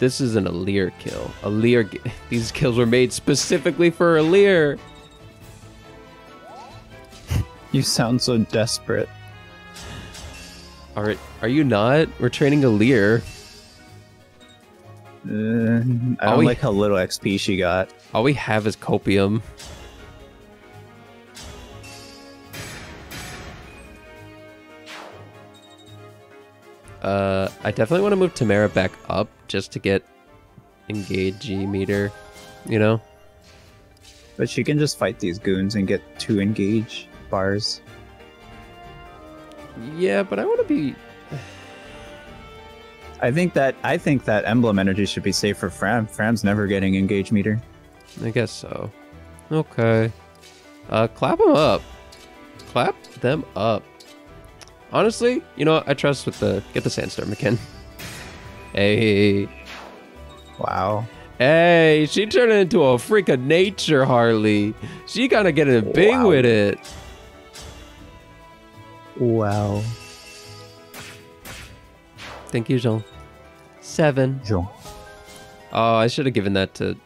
This is an Alear kill. Alear. These kills were made specifically for Alear. You sound so desperate. Are you not? We're training Alear. I don't like how little XP she got. All we have is copium. I definitely want to move Timerra back up just to get engage meter, you know? But she can just fight these goons and get 2 engage bars. Yeah, but I want to be... I think that emblem energy should be safe for Fram. Fram's never getting engage meter. I guess so. Okay. Clap them up. Clap them up. Honestly, you know what? I trust with the... Get the sandstorm again. Hey. Wow. Hey, she turned into a freak of nature, Harley. She gotta get in big with it. Wow. Thank you, Jean. 7. Jean. Oh, I should have given that to...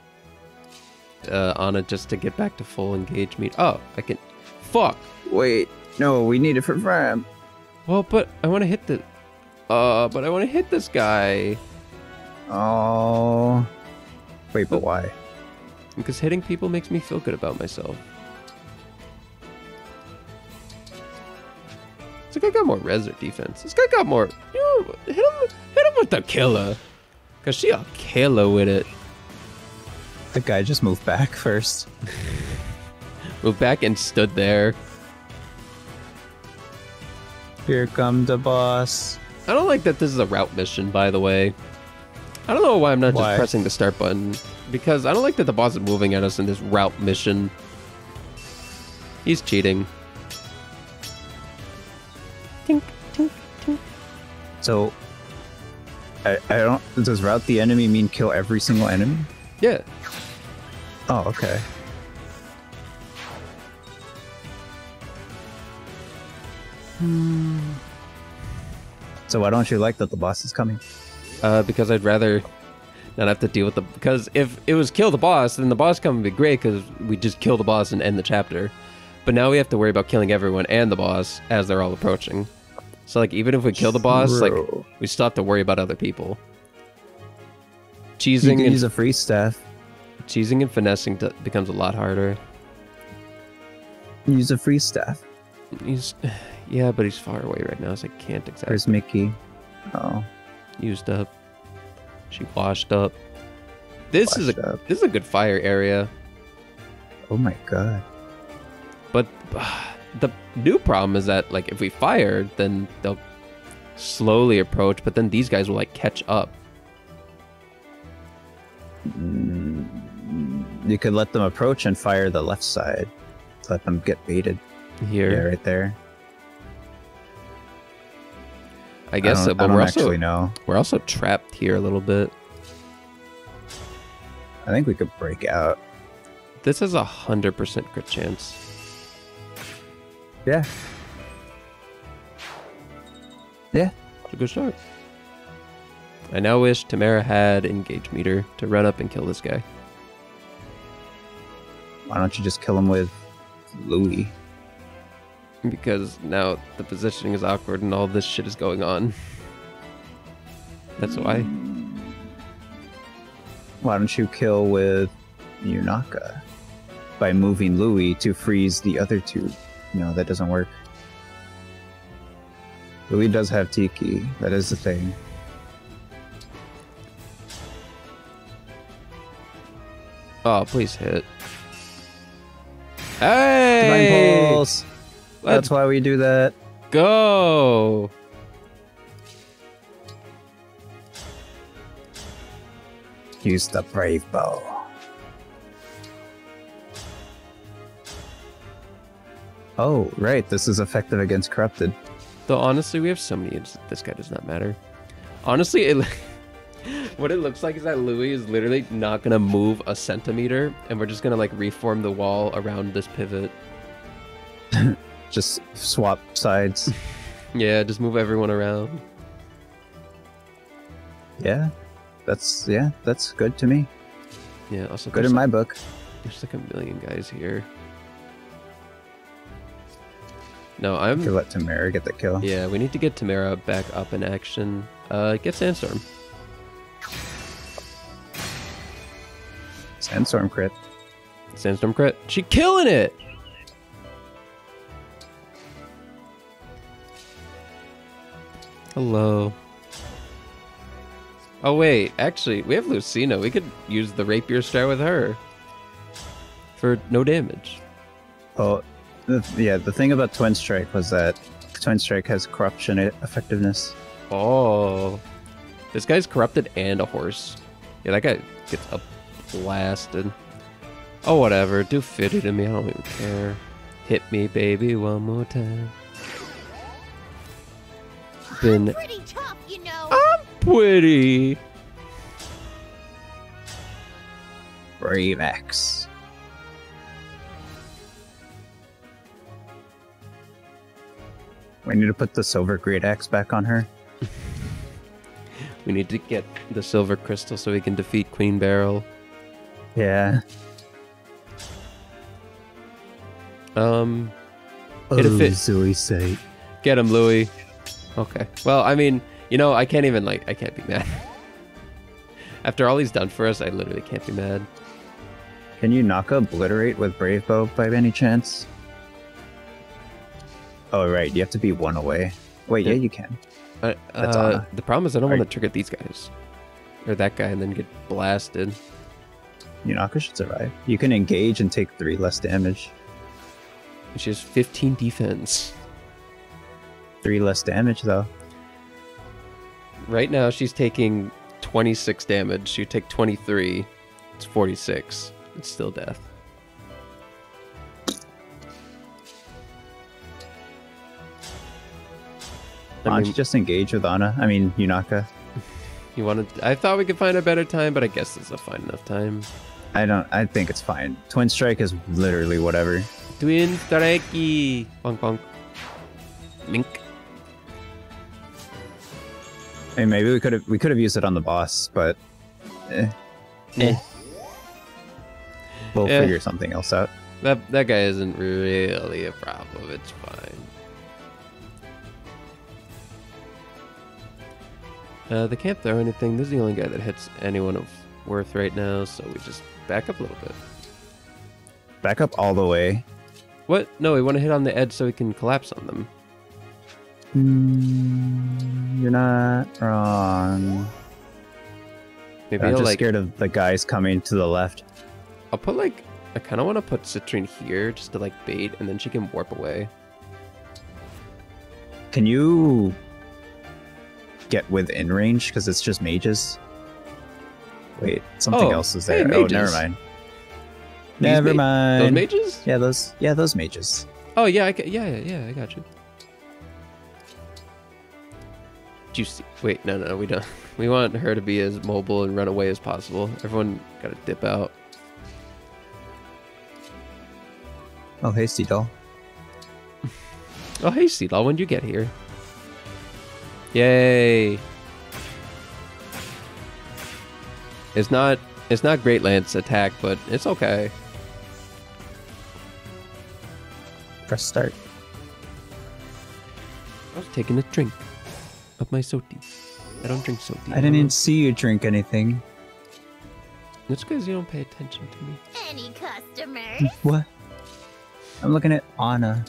Anna just to get back to full engage meter. Oh, I can... Fuck. Wait. No, we need it for Fram. Well, but I want to hit the... but I want to hit this guy. Oh. Wait, but why? Because hitting people makes me feel good about myself. This guy got more res or defense. This guy got more... You know, hit him with the killer. Because she a killer with it. The guy just moved back first. Moved back and stood there. Here come the boss. I don't like that this is a route mission, by the way. I don't know why I'm not just pressing the start button. Because I don't like that the boss is moving at us in this route mission. He's cheating. Tink, tink, tink. So, I don't... Does route the enemy mean kill every single enemy? Yeah. Oh, okay. So why don't you like that the boss is coming? Because I'd rather not have to deal with the... Because if it was kill the boss, then the boss coming would be great because we just kill the boss and end the chapter. But now we have to worry about killing everyone and the boss as they're all approaching. So like even if we kill the boss, like we still have to worry about other people. Cheesing and use a free staff. Cheesing and finessing becomes a lot harder. Use a free staff. Use... Yeah, but he's far away right now, so I can't exactly... Where's Mickey? Oh. Used up. She washed up. This is a good fire area. Oh my god. But the new problem is that, like, if we fire, then they'll slowly approach, but then these guys will, like, catch up. You could let them approach and fire the left side. Let them get baited. Here. Yeah, right there. I guess so, but we're also trapped here a little bit. I think we could break out. This is 100% crit chance. Yeah. Yeah. It's a good start. I now wish Timerra had engage meter to run up and kill this guy. Why don't you just kill him with Louis? Because now the positioning is awkward and all this shit is going on. That's why. Why don't you kill with Yunaka? by moving Louis to freeze the other two. No, that doesn't work. Louis does have Tiki. That is the thing. Oh, please hit. Hey! Divine Pulse! That's why we do that. Go! Use the Brave Bow. Oh, right. This is effective against Corrupted. Though, honestly, we have so many. This guy does not matter. Honestly, what it looks like is that Louis is literally not going to move a centimeter, and we're just going to, like, reform the wall around this pivot. Just swap sides. Yeah, just move everyone around. Yeah. That's good to me. Yeah, also good in my book. There's like a million guys here. No, I'm... Could let Timerra get the kill. Yeah, we need to get Timerra back up in action. Get Sandstorm. Sandstorm crit. Sandstorm crit. She killing it! Hello. Oh wait, actually, we have Lucina. We could use the Rapier Star with her. For no damage. Oh, yeah, the thing about Twin Strike was that Twin Strike has corruption effectiveness. Oh. This guy's corrupted and a horse. Yeah, that guy gets up blasted. Oh, whatever. Do 50 to me. I don't even care. Hit me, baby, one more time. I'm pretty tough, you know. I'm pretty. Brave Axe. We need to put the Silver Great Axe back on her. We need to get the Silver Crystal so we can defeat Queen Barrel. Yeah. It'll fit. Suicide. Get him, Louis. Okay. Well, I mean, you know, I can't even, like, I can't be mad. After all he's done for us, I literally can't be mad. Can Yunaka obliterate with Brave Bow by any chance? Oh, right. You have to be one away. Wait, yeah you can. That's Anna. The problem is I don't want to trigger these guys. Or that guy and then get blasted. Yunaka should survive. You can engage and take 3 less damage. She has 15 defense. 3 less damage though. Right now she's taking 26 damage. You take 23. It's 46. It's still death. Why don't you just engage with Anna? I mean Yunaka. You wanted? I thought we could find a better time, but I guess it's a fine enough time. I think it's fine. Twin Strike is literally whatever. Twin Strikey. Bonk bonk. Mink. I mean, maybe we could have used it on the boss, but we'll figure something else out. That guy isn't really a problem. It's fine. They can't throw anything. This is the only guy that hits anyone of worth right now, so we just back up a little bit. Back up all the way. What? No, we want to hit on the edge so we can collapse on them. You're not wrong. Maybe I'm just scared of the guys coming to the left. I'll put I kind of want to put Citrine here just to bait, and then she can warp away. Can you get within range? Because it's just mages. Wait, something else is there. Hey, mages. Oh, never mind. Never mind. Those mages? Yeah, those mages. Oh yeah, I got you. Juicy. Wait, no, we don't. We want her to be as mobile and run away as possible. Everyone got to dip out. Oh, hey, Seadall. Oh, hey, Seadall, when'd you get here? Yay. It's not Great Lance attack, but it's okay. Press start. I was taking a drink of my soti. I don't drink soti. I didn't even see you drink anything. That's because you don't pay attention to me. Any customers? What? I'm looking at Anna.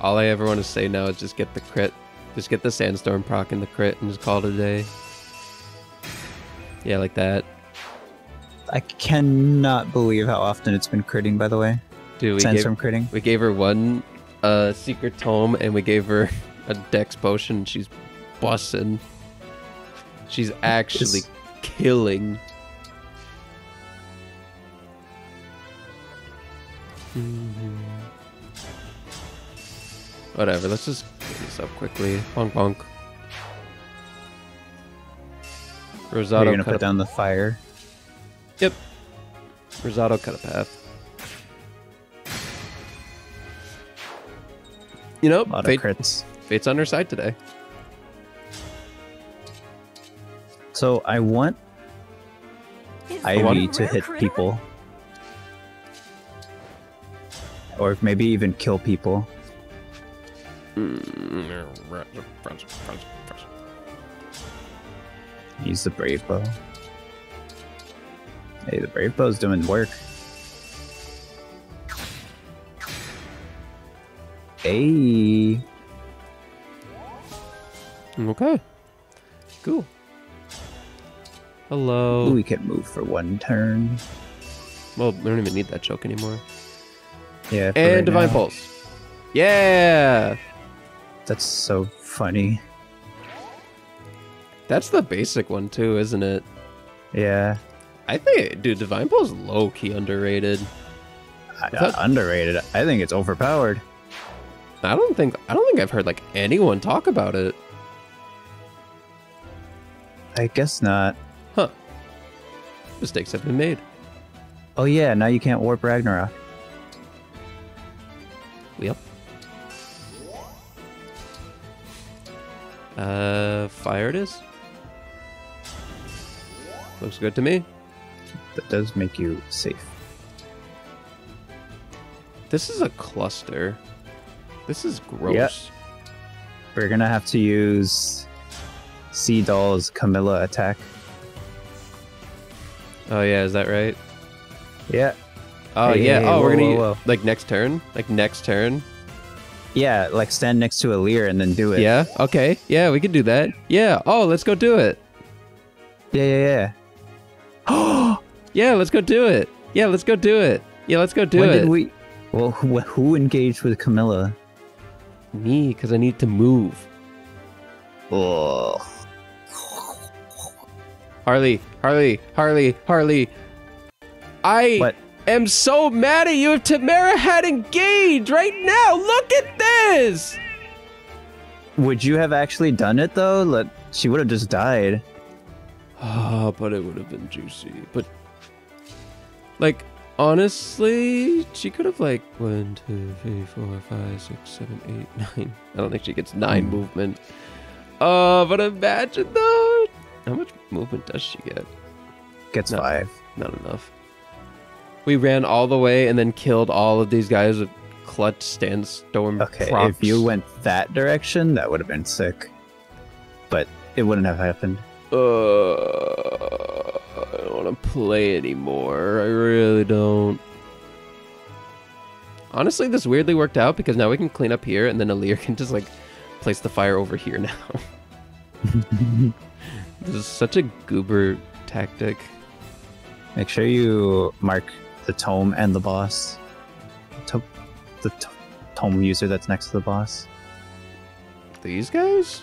All I ever want to say now is just get the crit. Just get the sandstorm proc and the crit and just call it a day. Yeah, like that. I cannot believe how often it's been critting, by the way. Dude, we gave her one secret tome and we gave her a dex potion. She's bussin'. She's actually killing. Mm-hmm. Whatever, let's just get this up quickly. Bonk, bonk. Rosado. Are you gonna put down the fire? Yep. Rosado cut a path. You know, fate's on her side today. So I want Ivy to hit people. Or maybe even kill people. Use the brave bow. Hey, the brave bow's doing work. Hey. Okay. Cool. Hello. We can move for one turn. Well, we don't even need that choke anymore. Yeah. And right divine pulse. Yeah. That's so funny. That's the basic one too, isn't it? Yeah. I think, dude, divine pulse is low key underrated. Underrated. I think it's overpowered. I don't think I've heard like anyone talk about it. I guess not. Huh. Mistakes have been made. Oh yeah, now you can't warp Ragnarok. Yep. Fire it is. Looks good to me. That does make you safe. This is a cluster. This is gross. Yep. We're gonna have to use Seadall's Camilla attack. Oh yeah, is that right? Yeah. Oh hey, yeah. Hey, oh, whoa, we're gonna use, like next turn. Like next turn. Yeah, like stand next to Alear and then do it. Yeah. Okay. Yeah, we can do that. Yeah. Oh, let's go do it. Yeah, yeah, yeah. Oh. Yeah, let's go do it. Yeah, let's go do it. Yeah, let's go do it. When did we? Well, who engaged with Camilla? Me, because I need to move. Oh. Harley. I am so mad at you. If Timerra had engaged right now, look at this! Would you have actually done it, though? Like, she would have just died. Ah, but it would have been juicy. But, like, honestly, she could have, like, 1, 2, 3, 4, 5, 6, 7, 8, 9. I don't think she gets 9 movement. But imagine, though. How much movement does she get? Gets 5. Not enough. We ran all the way and then killed all of these guys with clutch sandstorm props. If you went that direction, that would have been sick. But it wouldn't have happened. I don't want to play anymore. I really don't. Honestly, this weirdly worked out because now we can clean up here and then Alear can just like place the fire over here now. This is such a goober tactic. Make sure you mark the tome and the boss. The tome user that's next to the boss. These guys?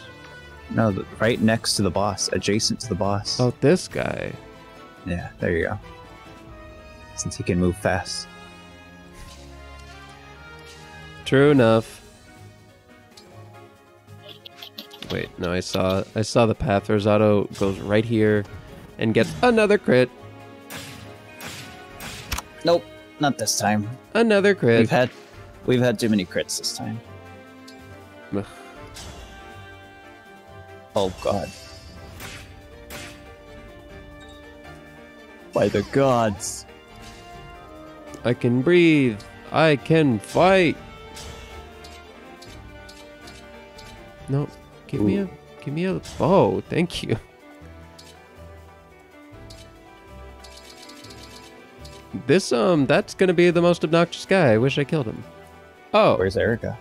No, right next to the boss, adjacent to the boss. Oh, this guy. Yeah, there you go. Since he can move fast. True enough. Wait, no, I saw the path. Rosado goes right here and gets another crit. Nope, not this time. Another crit. We've had too many crits this time. Ugh. Oh god. By the gods. I can breathe. I can fight. No, give me a bow. Thank you. This, that's gonna be the most obnoxious guy. I wish I killed him. Oh. Where's Eirika?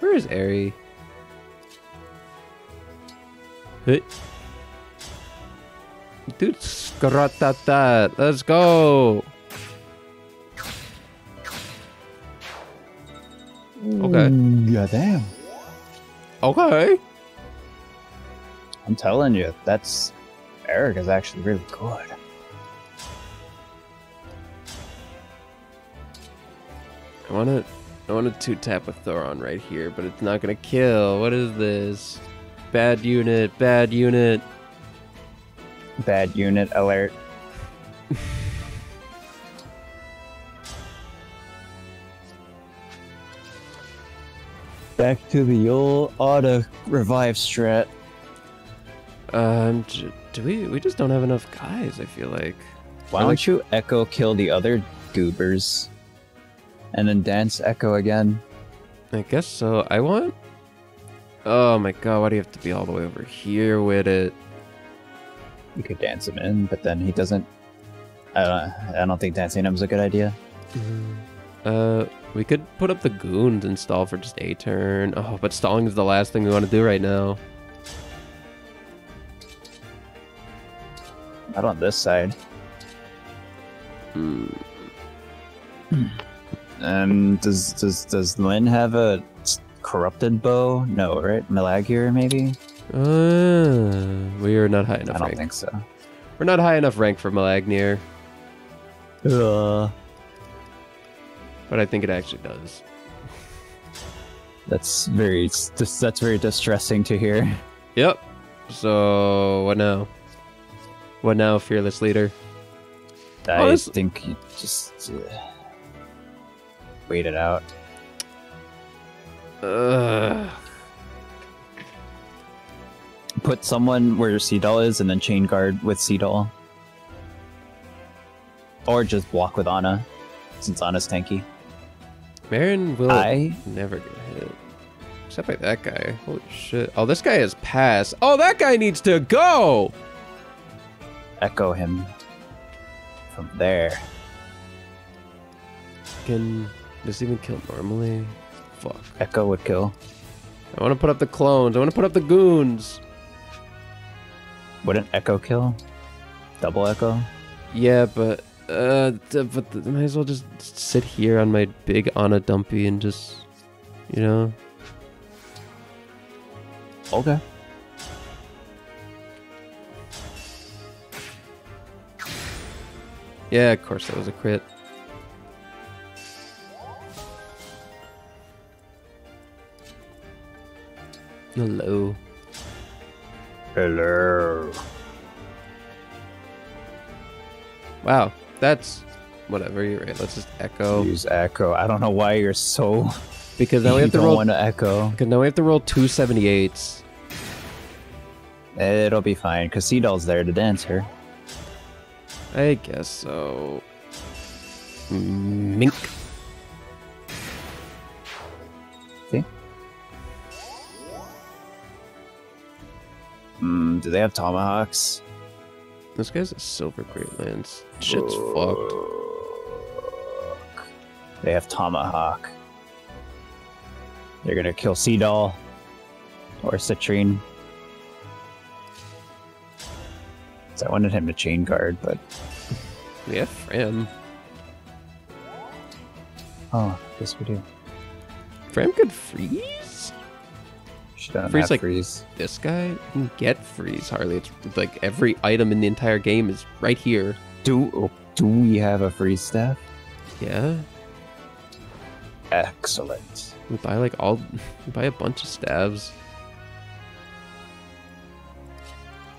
Where is Eirika? Dude, scratatat. Let's go. Okay. Goddamn. Okay. I'm telling you, that's... Eirika's actually really good. I want to two-tap with Thoron right here, but it's not gonna kill. What is this? Bad unit, bad unit. Bad unit alert. Back to the old auto-revive strat. We just don't have enough guys, I feel like. Why don't you echo kill the other goobers? And then dance echo again. I guess so. I want... Oh my god, why do you have to be all the way over here with it? You could dance him in, but then he doesn't... I don't think dancing him is a good idea. We could put up the goons and stall for just a turn. Oh, but stalling is the last thing we want to do right now. Not on this side. Hmm. Does Lyn have a corrupted bow? No, right? Malagir, maybe? We are not high enough rank. I don't think so. We're not high enough rank for Malagnir. But I think it actually does. That's very distressing to hear. Yep. So, what now? What now, fearless leader? I think you just... wait it out. Put someone where Seadall is and then chain guard with Seadall. Or just walk with Anna, since Anna's tanky. Merrin will never get hit. Except by that guy. Holy shit. Oh, this guy is pass. Oh, that guy needs to go! Echo him from there. Can this even kill normally? Fuck. Echo would kill. I want to put up the clones. I want to put up the goons. Wouldn't Echo kill? Double Echo? Yeah, but I might as well just sit here on my big Anna dumpy and just, you know. Okay. Yeah, of course that was a crit. Hello. Hello. Wow, that's... Whatever, you're right. Let's just echo. Use echo. I don't know why you're so... Because now we have to roll... You don't want to echo. Because now we have to roll 278s. It'll be fine, because Seadall's there to dance her. I guess so. Mink. See? Do they have tomahawks? This guy's a silver great lance. Shit's fucked. They have tomahawk. They're gonna kill Seadall. Or Citrine. So I wanted him to chain guard, but... We have Fram. Oh, I guess we do. Fram could freeze? She doesn't freeze, like, freeze. This guy can get freeze, Harley. It's like every item in the entire game is right here. Do we have a freeze staff? Yeah. Excellent. We buy, like, all... We buy a bunch of staves.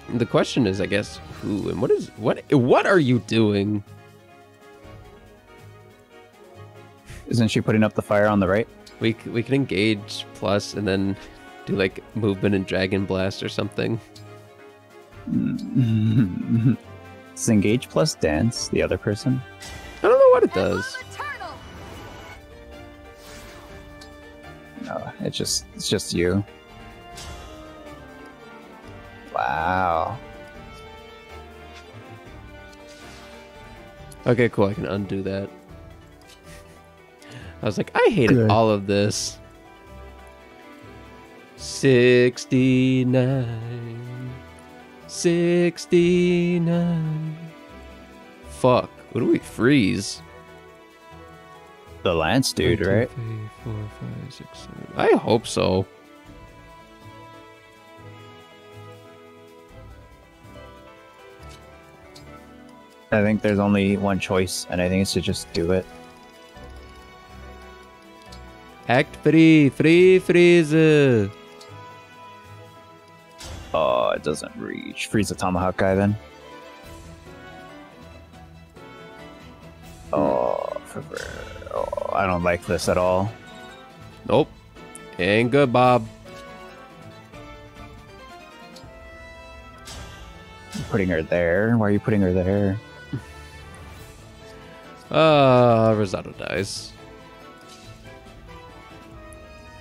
The question is, I guess, who and what are you doing? Isn't she putting up the fire on the right? We can engage plus and then do like movement and dragon blast or something. Does engage plus dance the other person? I don't know what it does. No, it's just you. Wow. Okay, cool. I can undo that. I was like, I hated all of this. 69. 69. Fuck. What do we freeze? The Lance dude, right? 3, 4, 5, 6, 7. I hope so. I think there's only one choice, and I think it's to just do it. Act free, free freeze. Oh, it doesn't reach. Freeze the tomahawk guy then. Oh, I don't like this at all. Nope. Ain't good, Bob. I'm putting her there. Why are you putting her there? Rosado dies.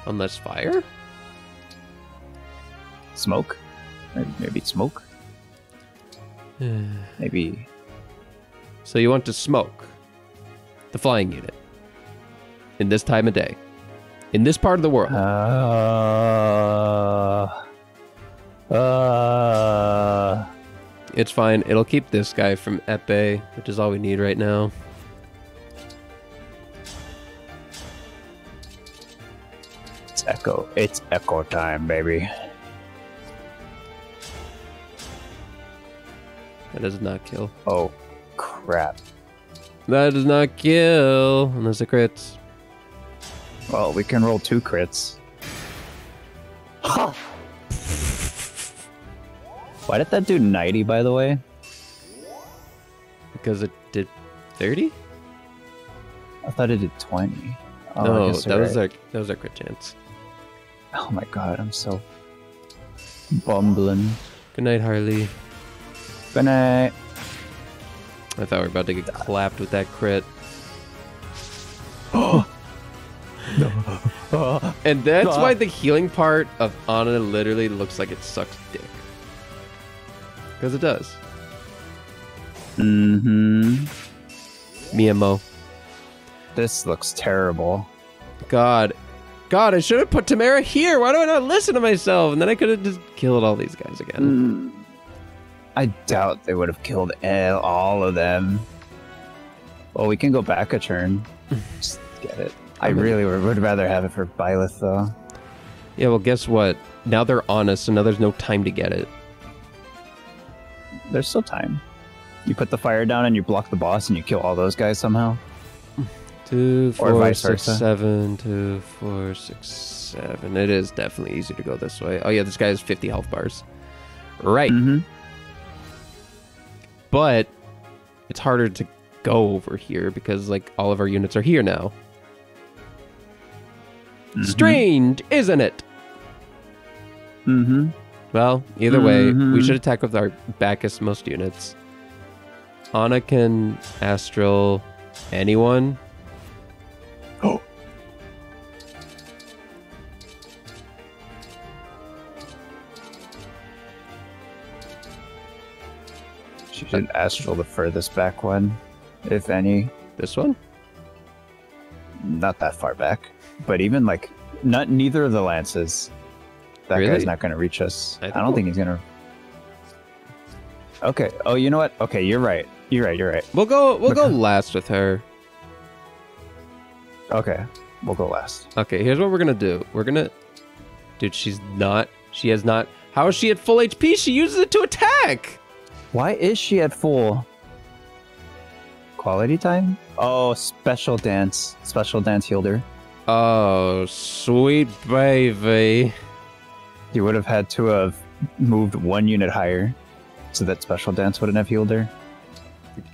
Unless fire? Smoke? Maybe smoke? Maybe. So you want to smoke the flying unit in this time of day, in this part of the world. It's fine. It'll keep this guy from at bay, which is all we need right now. Echo. It's echo time, baby. That does not kill. Oh, crap. That does not kill unless it crits. Well, we can roll 2 crits. Why did that do 90, by the way? Because it did 30? I thought it did 20. Oh, no, that was our crit chance. Oh my god, I'm so bumbling. Good night, Harley. Good night. I thought we were about to get clapped with that crit. Oh! No. Oh. And that's why the healing part of Anna literally looks like it sucks dick. Because it does. Mm-hmm. Miyamo. This looks terrible. God, I should have put Timerra here. Why do I not listen to myself? And then I could have just killed all these guys again. I doubt they would have killed all of them. Well, we can go back a turn. Just get it. I really would rather have it for Byleth, though. Yeah, well, guess what? Now they're on us, so now there's no time to get it. There's still time. You put the fire down and you block the boss and you kill all those guys somehow. 2, 4, 6, 7. 2, 4, 6, 7. It is definitely easy to go this way. Oh yeah, this guy has 50 health bars. Right. Mm-hmm. But it's harder to go over here because like all of our units are here now. Mm-hmm. Strange, isn't it? Mm-hmm. Well, either way, we should attack with our backest most units. Anna can astral anyone. Oh. She should astral the furthest back one, if any. This one? Not that far back. But even like neither of the lances. That guy's not gonna reach us. I don't think he's gonna. Okay. Oh, you know what? Okay, you're right. You're right. We'll go last with her. Okay, we'll go last. Okay, here's what we're gonna do. We're gonna... Dude, she has not... How is she at full HP? She uses it to attack! Why is she at full? Quality time? Oh, special dance. Special dance healed her. Oh, sweet baby. You would have had to have moved one unit higher, so that special dance wouldn't have healed her.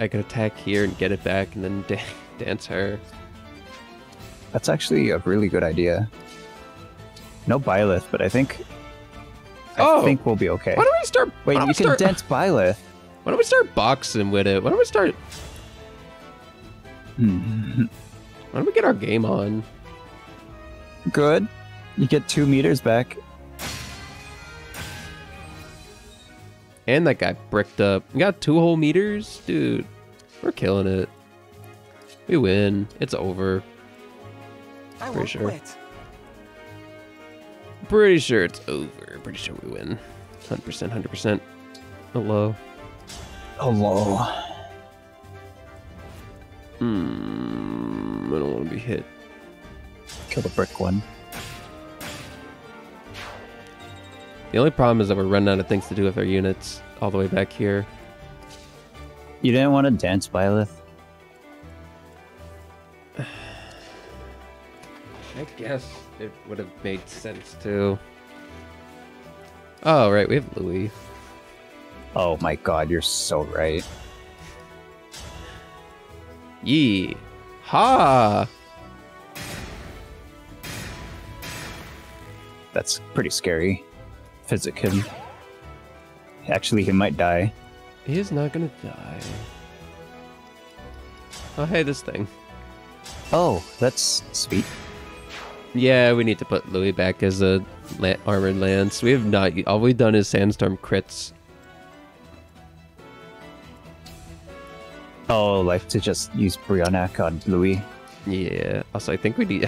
I could attack here and get it back and then dance her. That's actually a really good idea. No Byleth, but I think... I think we'll be okay. Why don't we start... Wait, you can dance Byleth. Why don't we start boxing with it? Why don't we start... Why don't we get our game on? Good. You get 2 meters back. And that guy bricked up. We got 2 whole meters? Dude, we're killing it. We win. It's over. Pretty sure it's over. Pretty sure we win. 100%, 100%. Hello. Hello. I don't want to be hit. Kill the brick one. The only problem is that we're running out of things to do with our units all the way back here. You didn't want to dance, Byleth? I guess it would have made sense to. Oh, right, we have Louis. Oh my god, you're so right. Yee. Ha! That's pretty scary. Physic him. Actually, he might die. He is not gonna die. Oh, hey, this thing. Oh, that's sweet. Yeah, we need to put Louis back as a armored lance. We have not. All we've done is sandstorm crits. Oh, like to just use Brianna on Louis. Yeah. Also, I think we need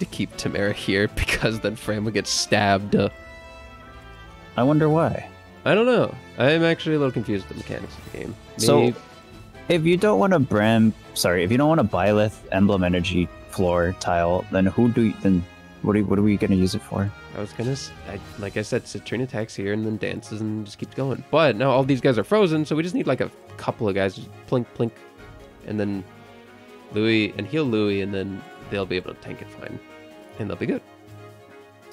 to keep Timerra here because then Fram will get stabbed. I wonder why. I don't know. I'm actually a little confused with the mechanics of the game. Maybe... So, if you don't want to if you don't want a Byleth emblem energy floor tile, then what are we gonna use it for? Like I said, Citrine attacks here and then dances and just keeps going. But now all these guys are frozen, so we just need like a couple of guys just plink plink, and then Louis and heal Louis, and then they'll be able to tank it fine, and they'll be good.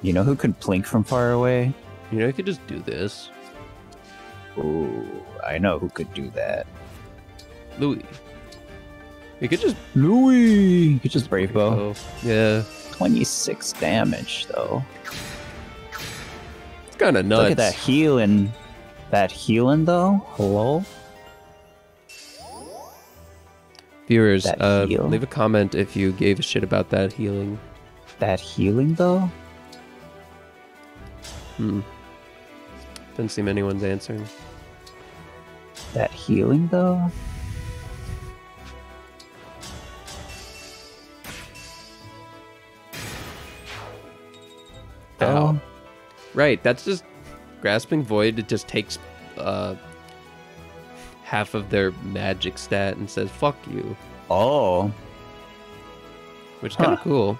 You know who could plink from far away? You know, you could just do this. Oh, I know who could do that. Louis. You could just... Louis! You could just Brave Bow. Yeah. 26 damage, though. It's kind of nuts. Look at that healing. That healing, though? Hello? Viewers, leave a comment if you gave a shit about that healing. That healing, though? Doesn't seem anyone's answering. That healing, though? Ow. Right, that's just... Grasping Void, it just takes half of their magic stat and says, fuck you. Oh. Which is kind of cool.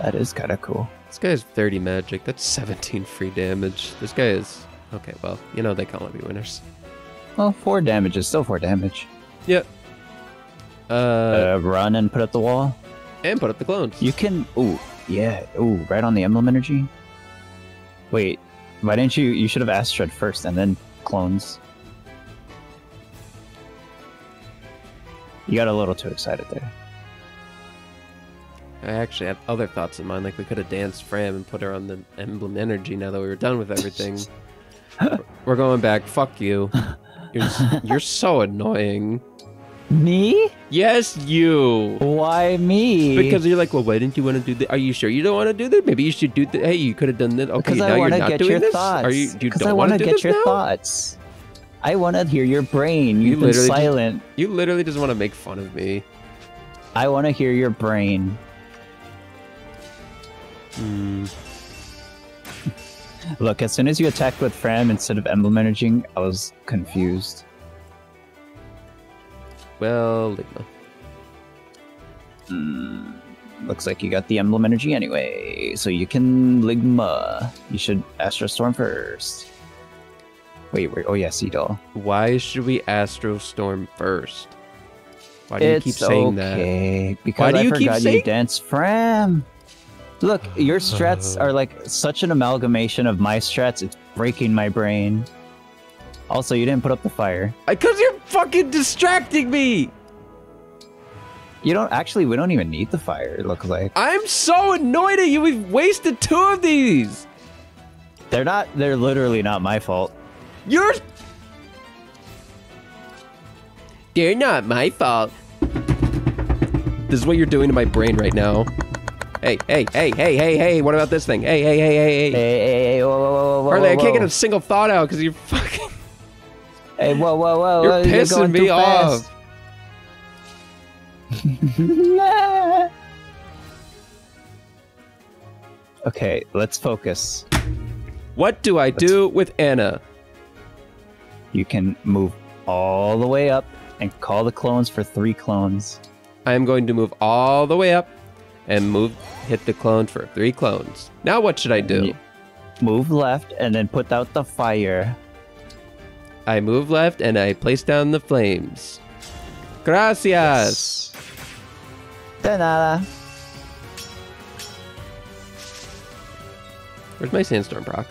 That is kind of cool. This guy has 30 magic. That's 17 free damage. This guy is... Okay, well, you know, they can't let me winners. Well, 4 damage is still 4 damage. Yep. Run and put up the wall. And put up the clones. You can... Ooh, yeah. Ooh, right on the emblem energy. Wait, why didn't you... You should have asked Shred first and then clones. You got a little too excited there. I actually have other thoughts in mind, like we could have danced Fram and put her on the emblem energy now that we were done with everything. We're going back. Fuck you. You're so annoying. Me? Yes, you. Why me? Because you're like, well, why didn't you want to do that? Are you sure you don't want to do that? Maybe you should do that. Hey, you could have done that. Okay, now you're not doing this? Because I want to get your thoughts. I want to hear your brain. You've been silent. You literally just want to make fun of me. I want to hear your brain. Look, as soon as you attacked with Fram instead of emblem energizing, I was confused. Well, Ligma. Looks like you got the emblem energy anyway, so you can Ligma. You should Astro Storm first. Wait, oh yeah, Seadall. Why should we Astro Storm first? Why do you keep saying that? Because I forgot you danced Fram. Look, your strats are like such an amalgamation of my strats, it's breaking my brain. Also, you didn't put up the fire. Because you're fucking distracting me! You don't- actually, we don't even need the fire, it looks like. I'm so annoyed at you, we've wasted 2 of these! They're literally not my fault. They're not my fault. This is what you're doing to my brain right now. Hey, what about this thing? Hey, whoa. Harley, I can't get a single thought out because you're fucking... Hey, whoa. You're pissing me off. Okay, let's focus. What do I do with Anna? You can move all the way up and call the clones for 3 clones. I am going to move all the way up and hit the clone for 3 clones. Now what should I do? Move left and then put out the fire. I move left and I place down the flames. Gracias. Yes. De nada. Where's my sandstorm proc?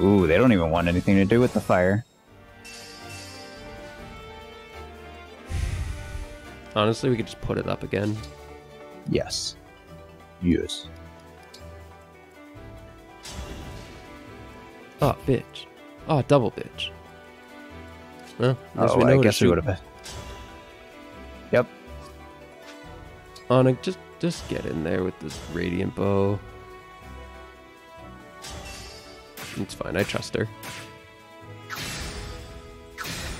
Ooh, they don't even want anything to do with the fire. Honestly, we could just put it up again. Yes. Yes. Oh, bitch. Oh, double bitch. Well, I guess we would have. Yep. Anna, just get in there with this radiant bow. It's fine. I trust her.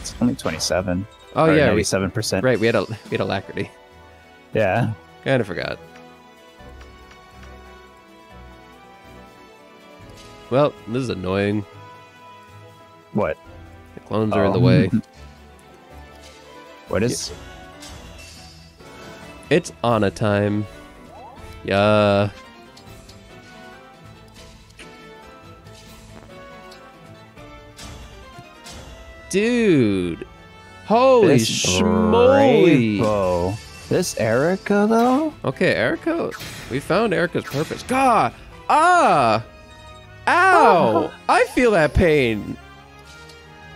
It's only 27. Oh yeah, 87%. Right, we had alacrity. Yeah. Kind of forgot. Well, this is annoying. What? The clones are in the way. What is? It's Anna time. Yeah. Dude. Holy schmoly. This Eirika, though? Okay, Eirika. We found Eirika's purpose. God. Ah. Ow. Oh. I feel that pain.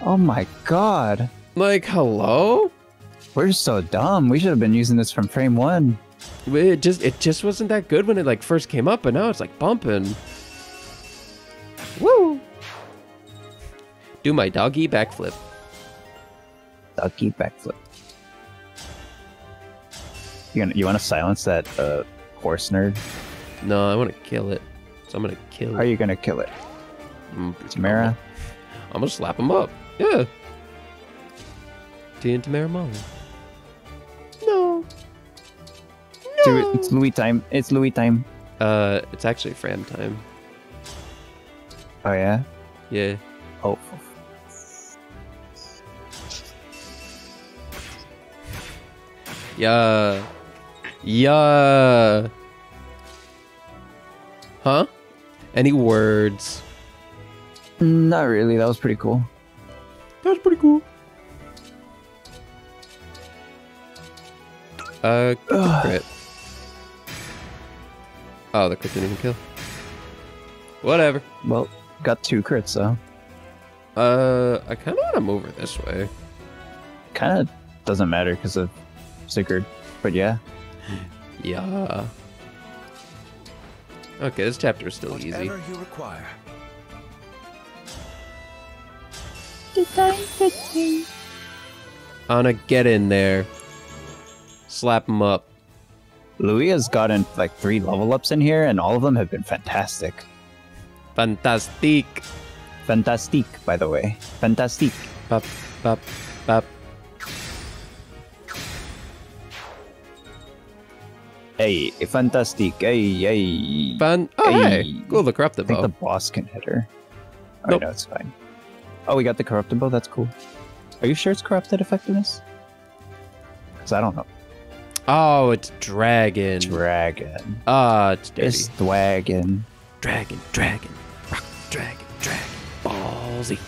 Oh my god. Like, hello? We're so dumb. We should have been using this from frame 1. It just wasn't that good when it like first came up, but now it's like bumping. Woo! Do my doggy backflip. Doggy backflip. You want to silence that horse nerd? No, I want to kill it. So I'm gonna kill it. How are you gonna kill it? Timerra? I'm gonna slap him up. Yeah. T and Timerra Molly. No. No. Dude, it's Louis time. It's Louis time. It's actually Fram time. Oh yeah. Yeah. Oh. Yeah. Yeah. Huh? Any words? Not really. That was pretty cool. That was pretty cool. Crit. Oh, the crit didn't even kill. Whatever. Well, got 2 crits though. I kind of want to move her this way. Kind of doesn't matter because of Sigurd, but yeah. Yeah. Okay, this chapter is still easy. You require. Anna, get in there. Slap him up. Louis has gotten like 3 level ups in here, and all of them have been fantastic. Fantastic. Fantastic, by the way. Fantastic. Bop, bop, bop. Hey, fantastic. Hey, hey. Fun. Oh, hey. Cool, the corrupted bow. I think the boss can hit her. Oh, nope. No, it's fine. Oh, we got the corrupted bow? That's cool. Are you sure it's corrupted effectiveness? Because I don't know. Oh, it's dragon. Dragon. Ah, it's dirty. It's dragon. Dragon, dragon. Rock, dragon, dragon. Ballsy.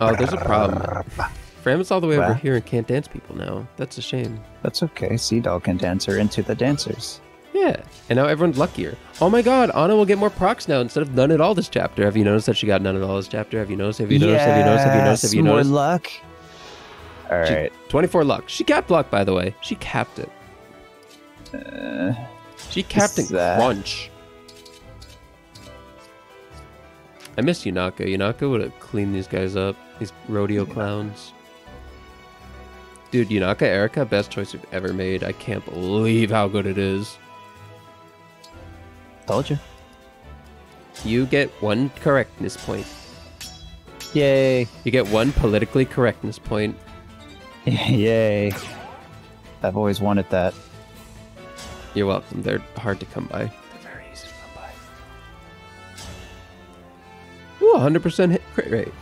Oh, there's a problem. Fram is all the way over here and can't dance people now. That's a shame. That's okay. Seadall can dance her into the dancers. Yeah, and now everyone's luckier. Oh my god, Anna will get more procs now instead of none at all this chapter. Have you noticed that she got none at all this chapter? Have you noticed? Have you noticed? Have you noticed? Have you noticed? Have you noticed? More luck. All right. 24 luck. She capped luck, by the way. She capped it. She capped it. Crunch. I miss Yunaka. Yunaka would have cleaned these guys up. These rodeo clowns. Dude, Yunaka, Eirika, best choice we've ever made. I can't believe how good it is. Told you. You get one correctness point. Yay. You get one politically correctness point. Yay. I've always wanted that. You're welcome. They're hard to come by. They're very easy to come by. Ooh, 100% hit crit rate.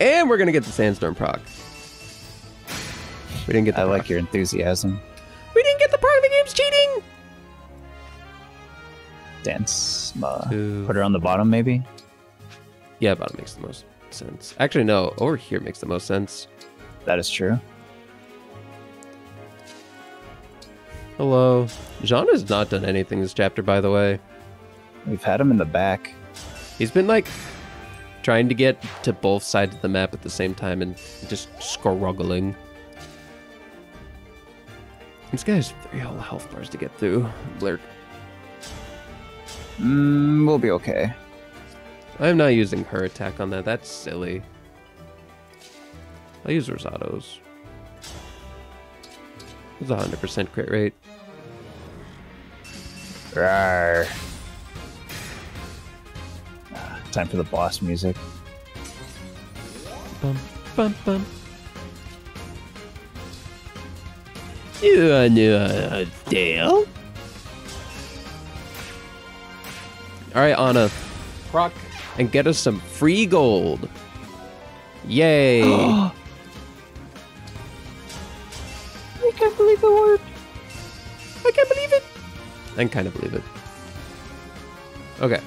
And we're going to get the Sandstorm proc. We didn't get the proc. I like your enthusiasm. We didn't get the proc. The game's cheating! Dance. Put her on the bottom, maybe? Yeah, bottom makes the most sense. Actually, no. Over here makes the most sense. That is true. Hello. Jean has not done anything this chapter, by the way. We've had him in the back. He's been, like, trying to get to both sides of the map at the same time and just struggling. This guy has 3 whole health bars to get through. Blair. We'll be okay. I'm not using her attack on that. That's silly. I'll use Rosado's. It's 100% crit rate. Rawr. Time for the boss music. Bum, bum, bum. You are new, Dale. Alright, Anna. Proc and get us some free gold. Yay. I can't believe the word. I can't believe it. I can kind of believe it. Okay.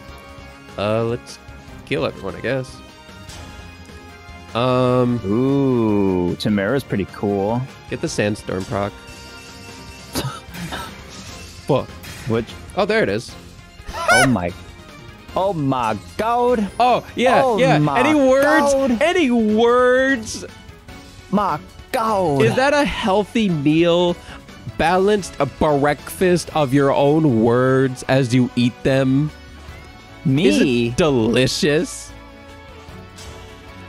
Let's kill everyone, I guess. Ooh, Timerra's pretty cool. Get the Sandstorm proc. Fuck. Which? Oh, there it is. Oh my. Oh my god. Oh yeah, oh, yeah. Any words? God. Any words? My. God. Is that a healthy meal? Balanced a breakfast of your own words as you eat them? Me? Is it delicious?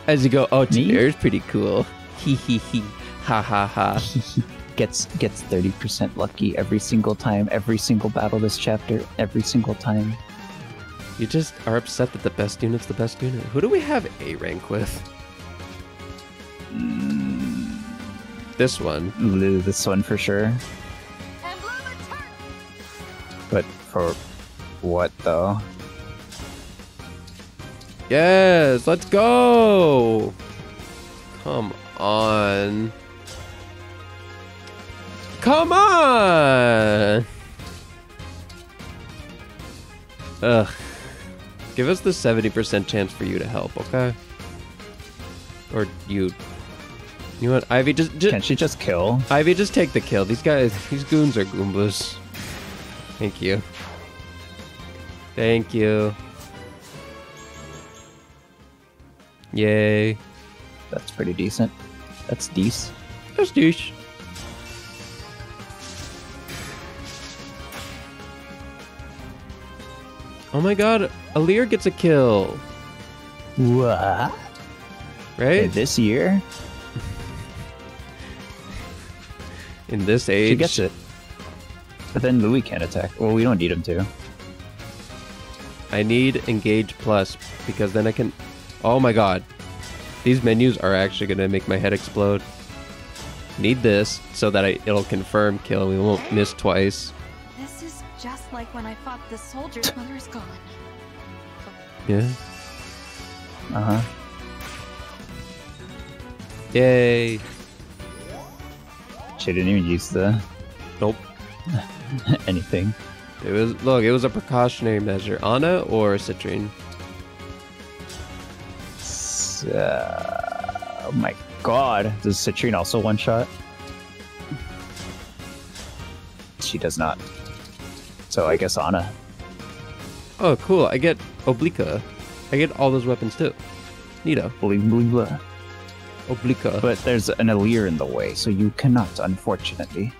As you go, oh, Timerra's pretty cool. Hee hee hee. Ha ha ha. Gets 30% lucky every single time, every single battle this chapter, every single time. You just are upset that the best unit's the best unit. Who do we have A rank with? This one. This one for sure. But for what though? Yes, let's go! Come on. Come on! Ugh. Give us the 70% chance for you to help, okay? Or you. You know what, Ivy, just... Can't she just kill? Ivy, just take the kill. These guys, these goons are goombas. Thank you. Thank you. Yay. That's pretty decent. That's dece. That's douche. Oh my god, Alear gets a kill. What? Right? In this year? In this age. She gets it. But then Louis can't attack. Well, we don't need him to. I need Engage Plus, because then I can... Oh my god. These menus are actually going to make my head explode. Need this, so that it'll confirm kill and we won't miss twice. This is just like when I fought the soldier's mother's gone. Yeah. Uh-huh. Yay. She didn't even use the... Nope. Anything. It was... Look, it was a precautionary measure. Anna or Citrine? Oh my god. Does Citrine also one-shot? She does not. So I guess Anna. Oh, cool. I get Obliqua. I get all those weapons, too. Neato. Bling, bling, blah. Obliqua. But there's an Alear in the way, so you cannot, unfortunately.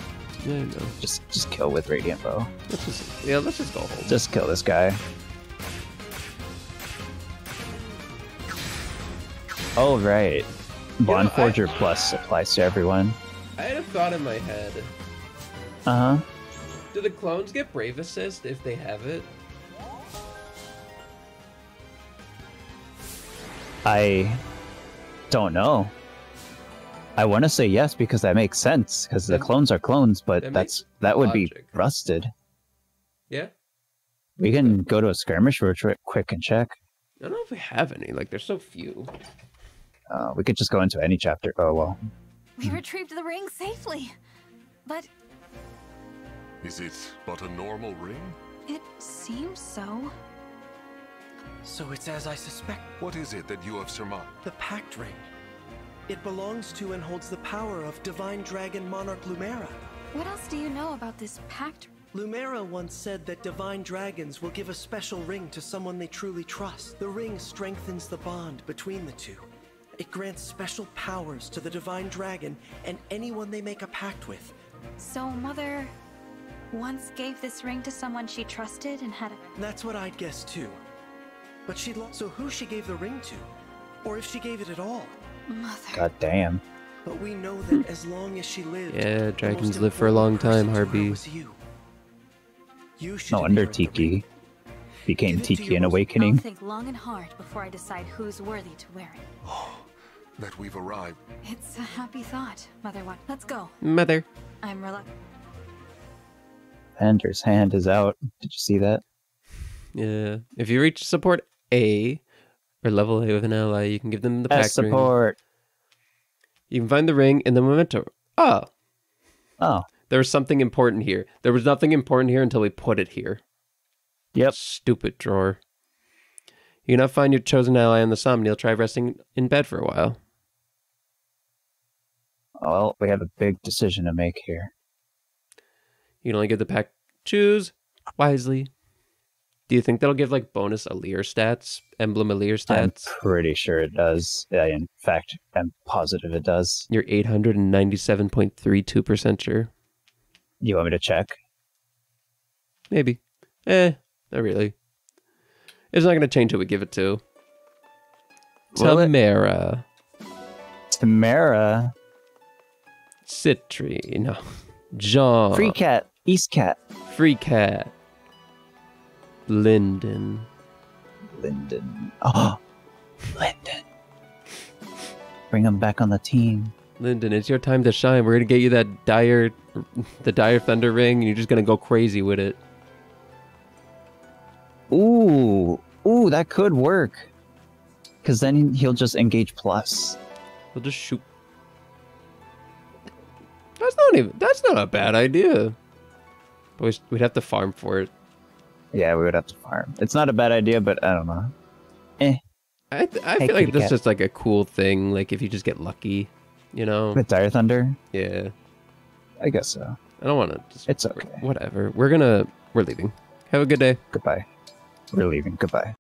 Yeah, I know. Just kill with Radiant Bow. Let's just go home. Just kill this guy. Oh right, Bond Forger Plus applies to everyone. I had a thought in my head. Uh huh. Do the clones get Brave Assist if they have it? I don't know. I want to say yes because that makes sense, because the clones are clones, but that would be rusted. Yeah. We can go to a skirmish real quick and check. I don't know if we have any. Like, there's so few. We could just go into any chapter. Oh, well. We retrieved the ring safely, but... Is it but a normal ring? It seems so. So it's as I suspect. What is it that you have surmised? The Pact Ring. It belongs to and holds the power of Divine Dragon Monarch Lumera. What else do you know about this Pact? Lumera once said that Divine Dragons will give a special ring to someone they truly trust. The ring strengthens the bond between the two. It grants special powers to the Divine Dragon and anyone they make a pact with. So Mother once gave this ring to someone she trusted and had a... That's what I'd guess too. But she lost. So who she gave the ring to, or if she gave it at all. Mother. God damn. But we know that as long as she lived... Yeah, dragons live for a long time, Harvey. No wonder Tiki became Tiki in Awakening. I'll think long and hard before I decide who's worthy to wear it. Oh, that we've arrived. It's a happy thought, Mother. What? Let's go. Mother. I'm reluctant. Pander's hand is out. Did you see that? Yeah. If you reach support A or level A with an ally, you can give them the pact ring. Support. You can find the ring in the memento. Oh. Oh. There was something important here. There was nothing important here until we put it here. Yep. Stupid drawer. You cannot find your chosen ally on the Somniel. Try resting in bed for a while. Well, we have a big decision to make here. You can only give the pack. Choose wisely. Do you think that'll give, like, bonus Alear stats? Emblem Alear stats? I'm pretty sure it does. Yeah, in fact, I'm positive it does. You're 897.32% sure. You want me to check? Maybe. Not really. It's not going to change who we give it to. Timerra. Timerra. Citrine. No. John. Free Cat. East Cat. Free Cat. Lindon. Lindon. Oh. Lindon. Bring him back on the team. Lindon, it's your time to shine. We're going to get you that dire thunder ring, and you're just going to go crazy with it. Ooh. Ooh, that could work. Because then he'll just engage plus. He'll just shoot. That's not a bad idea. But we'd have to farm for it. Yeah, we would have to farm. It's not a bad idea, but I don't know. Eh. I feel like this is like a cool thing. Like if you just get lucky, you know. With Dire Thunder. Yeah, I guess so. I don't want to. It's okay. Whatever. We're leaving. Have a good day. Goodbye. We're leaving. Goodbye.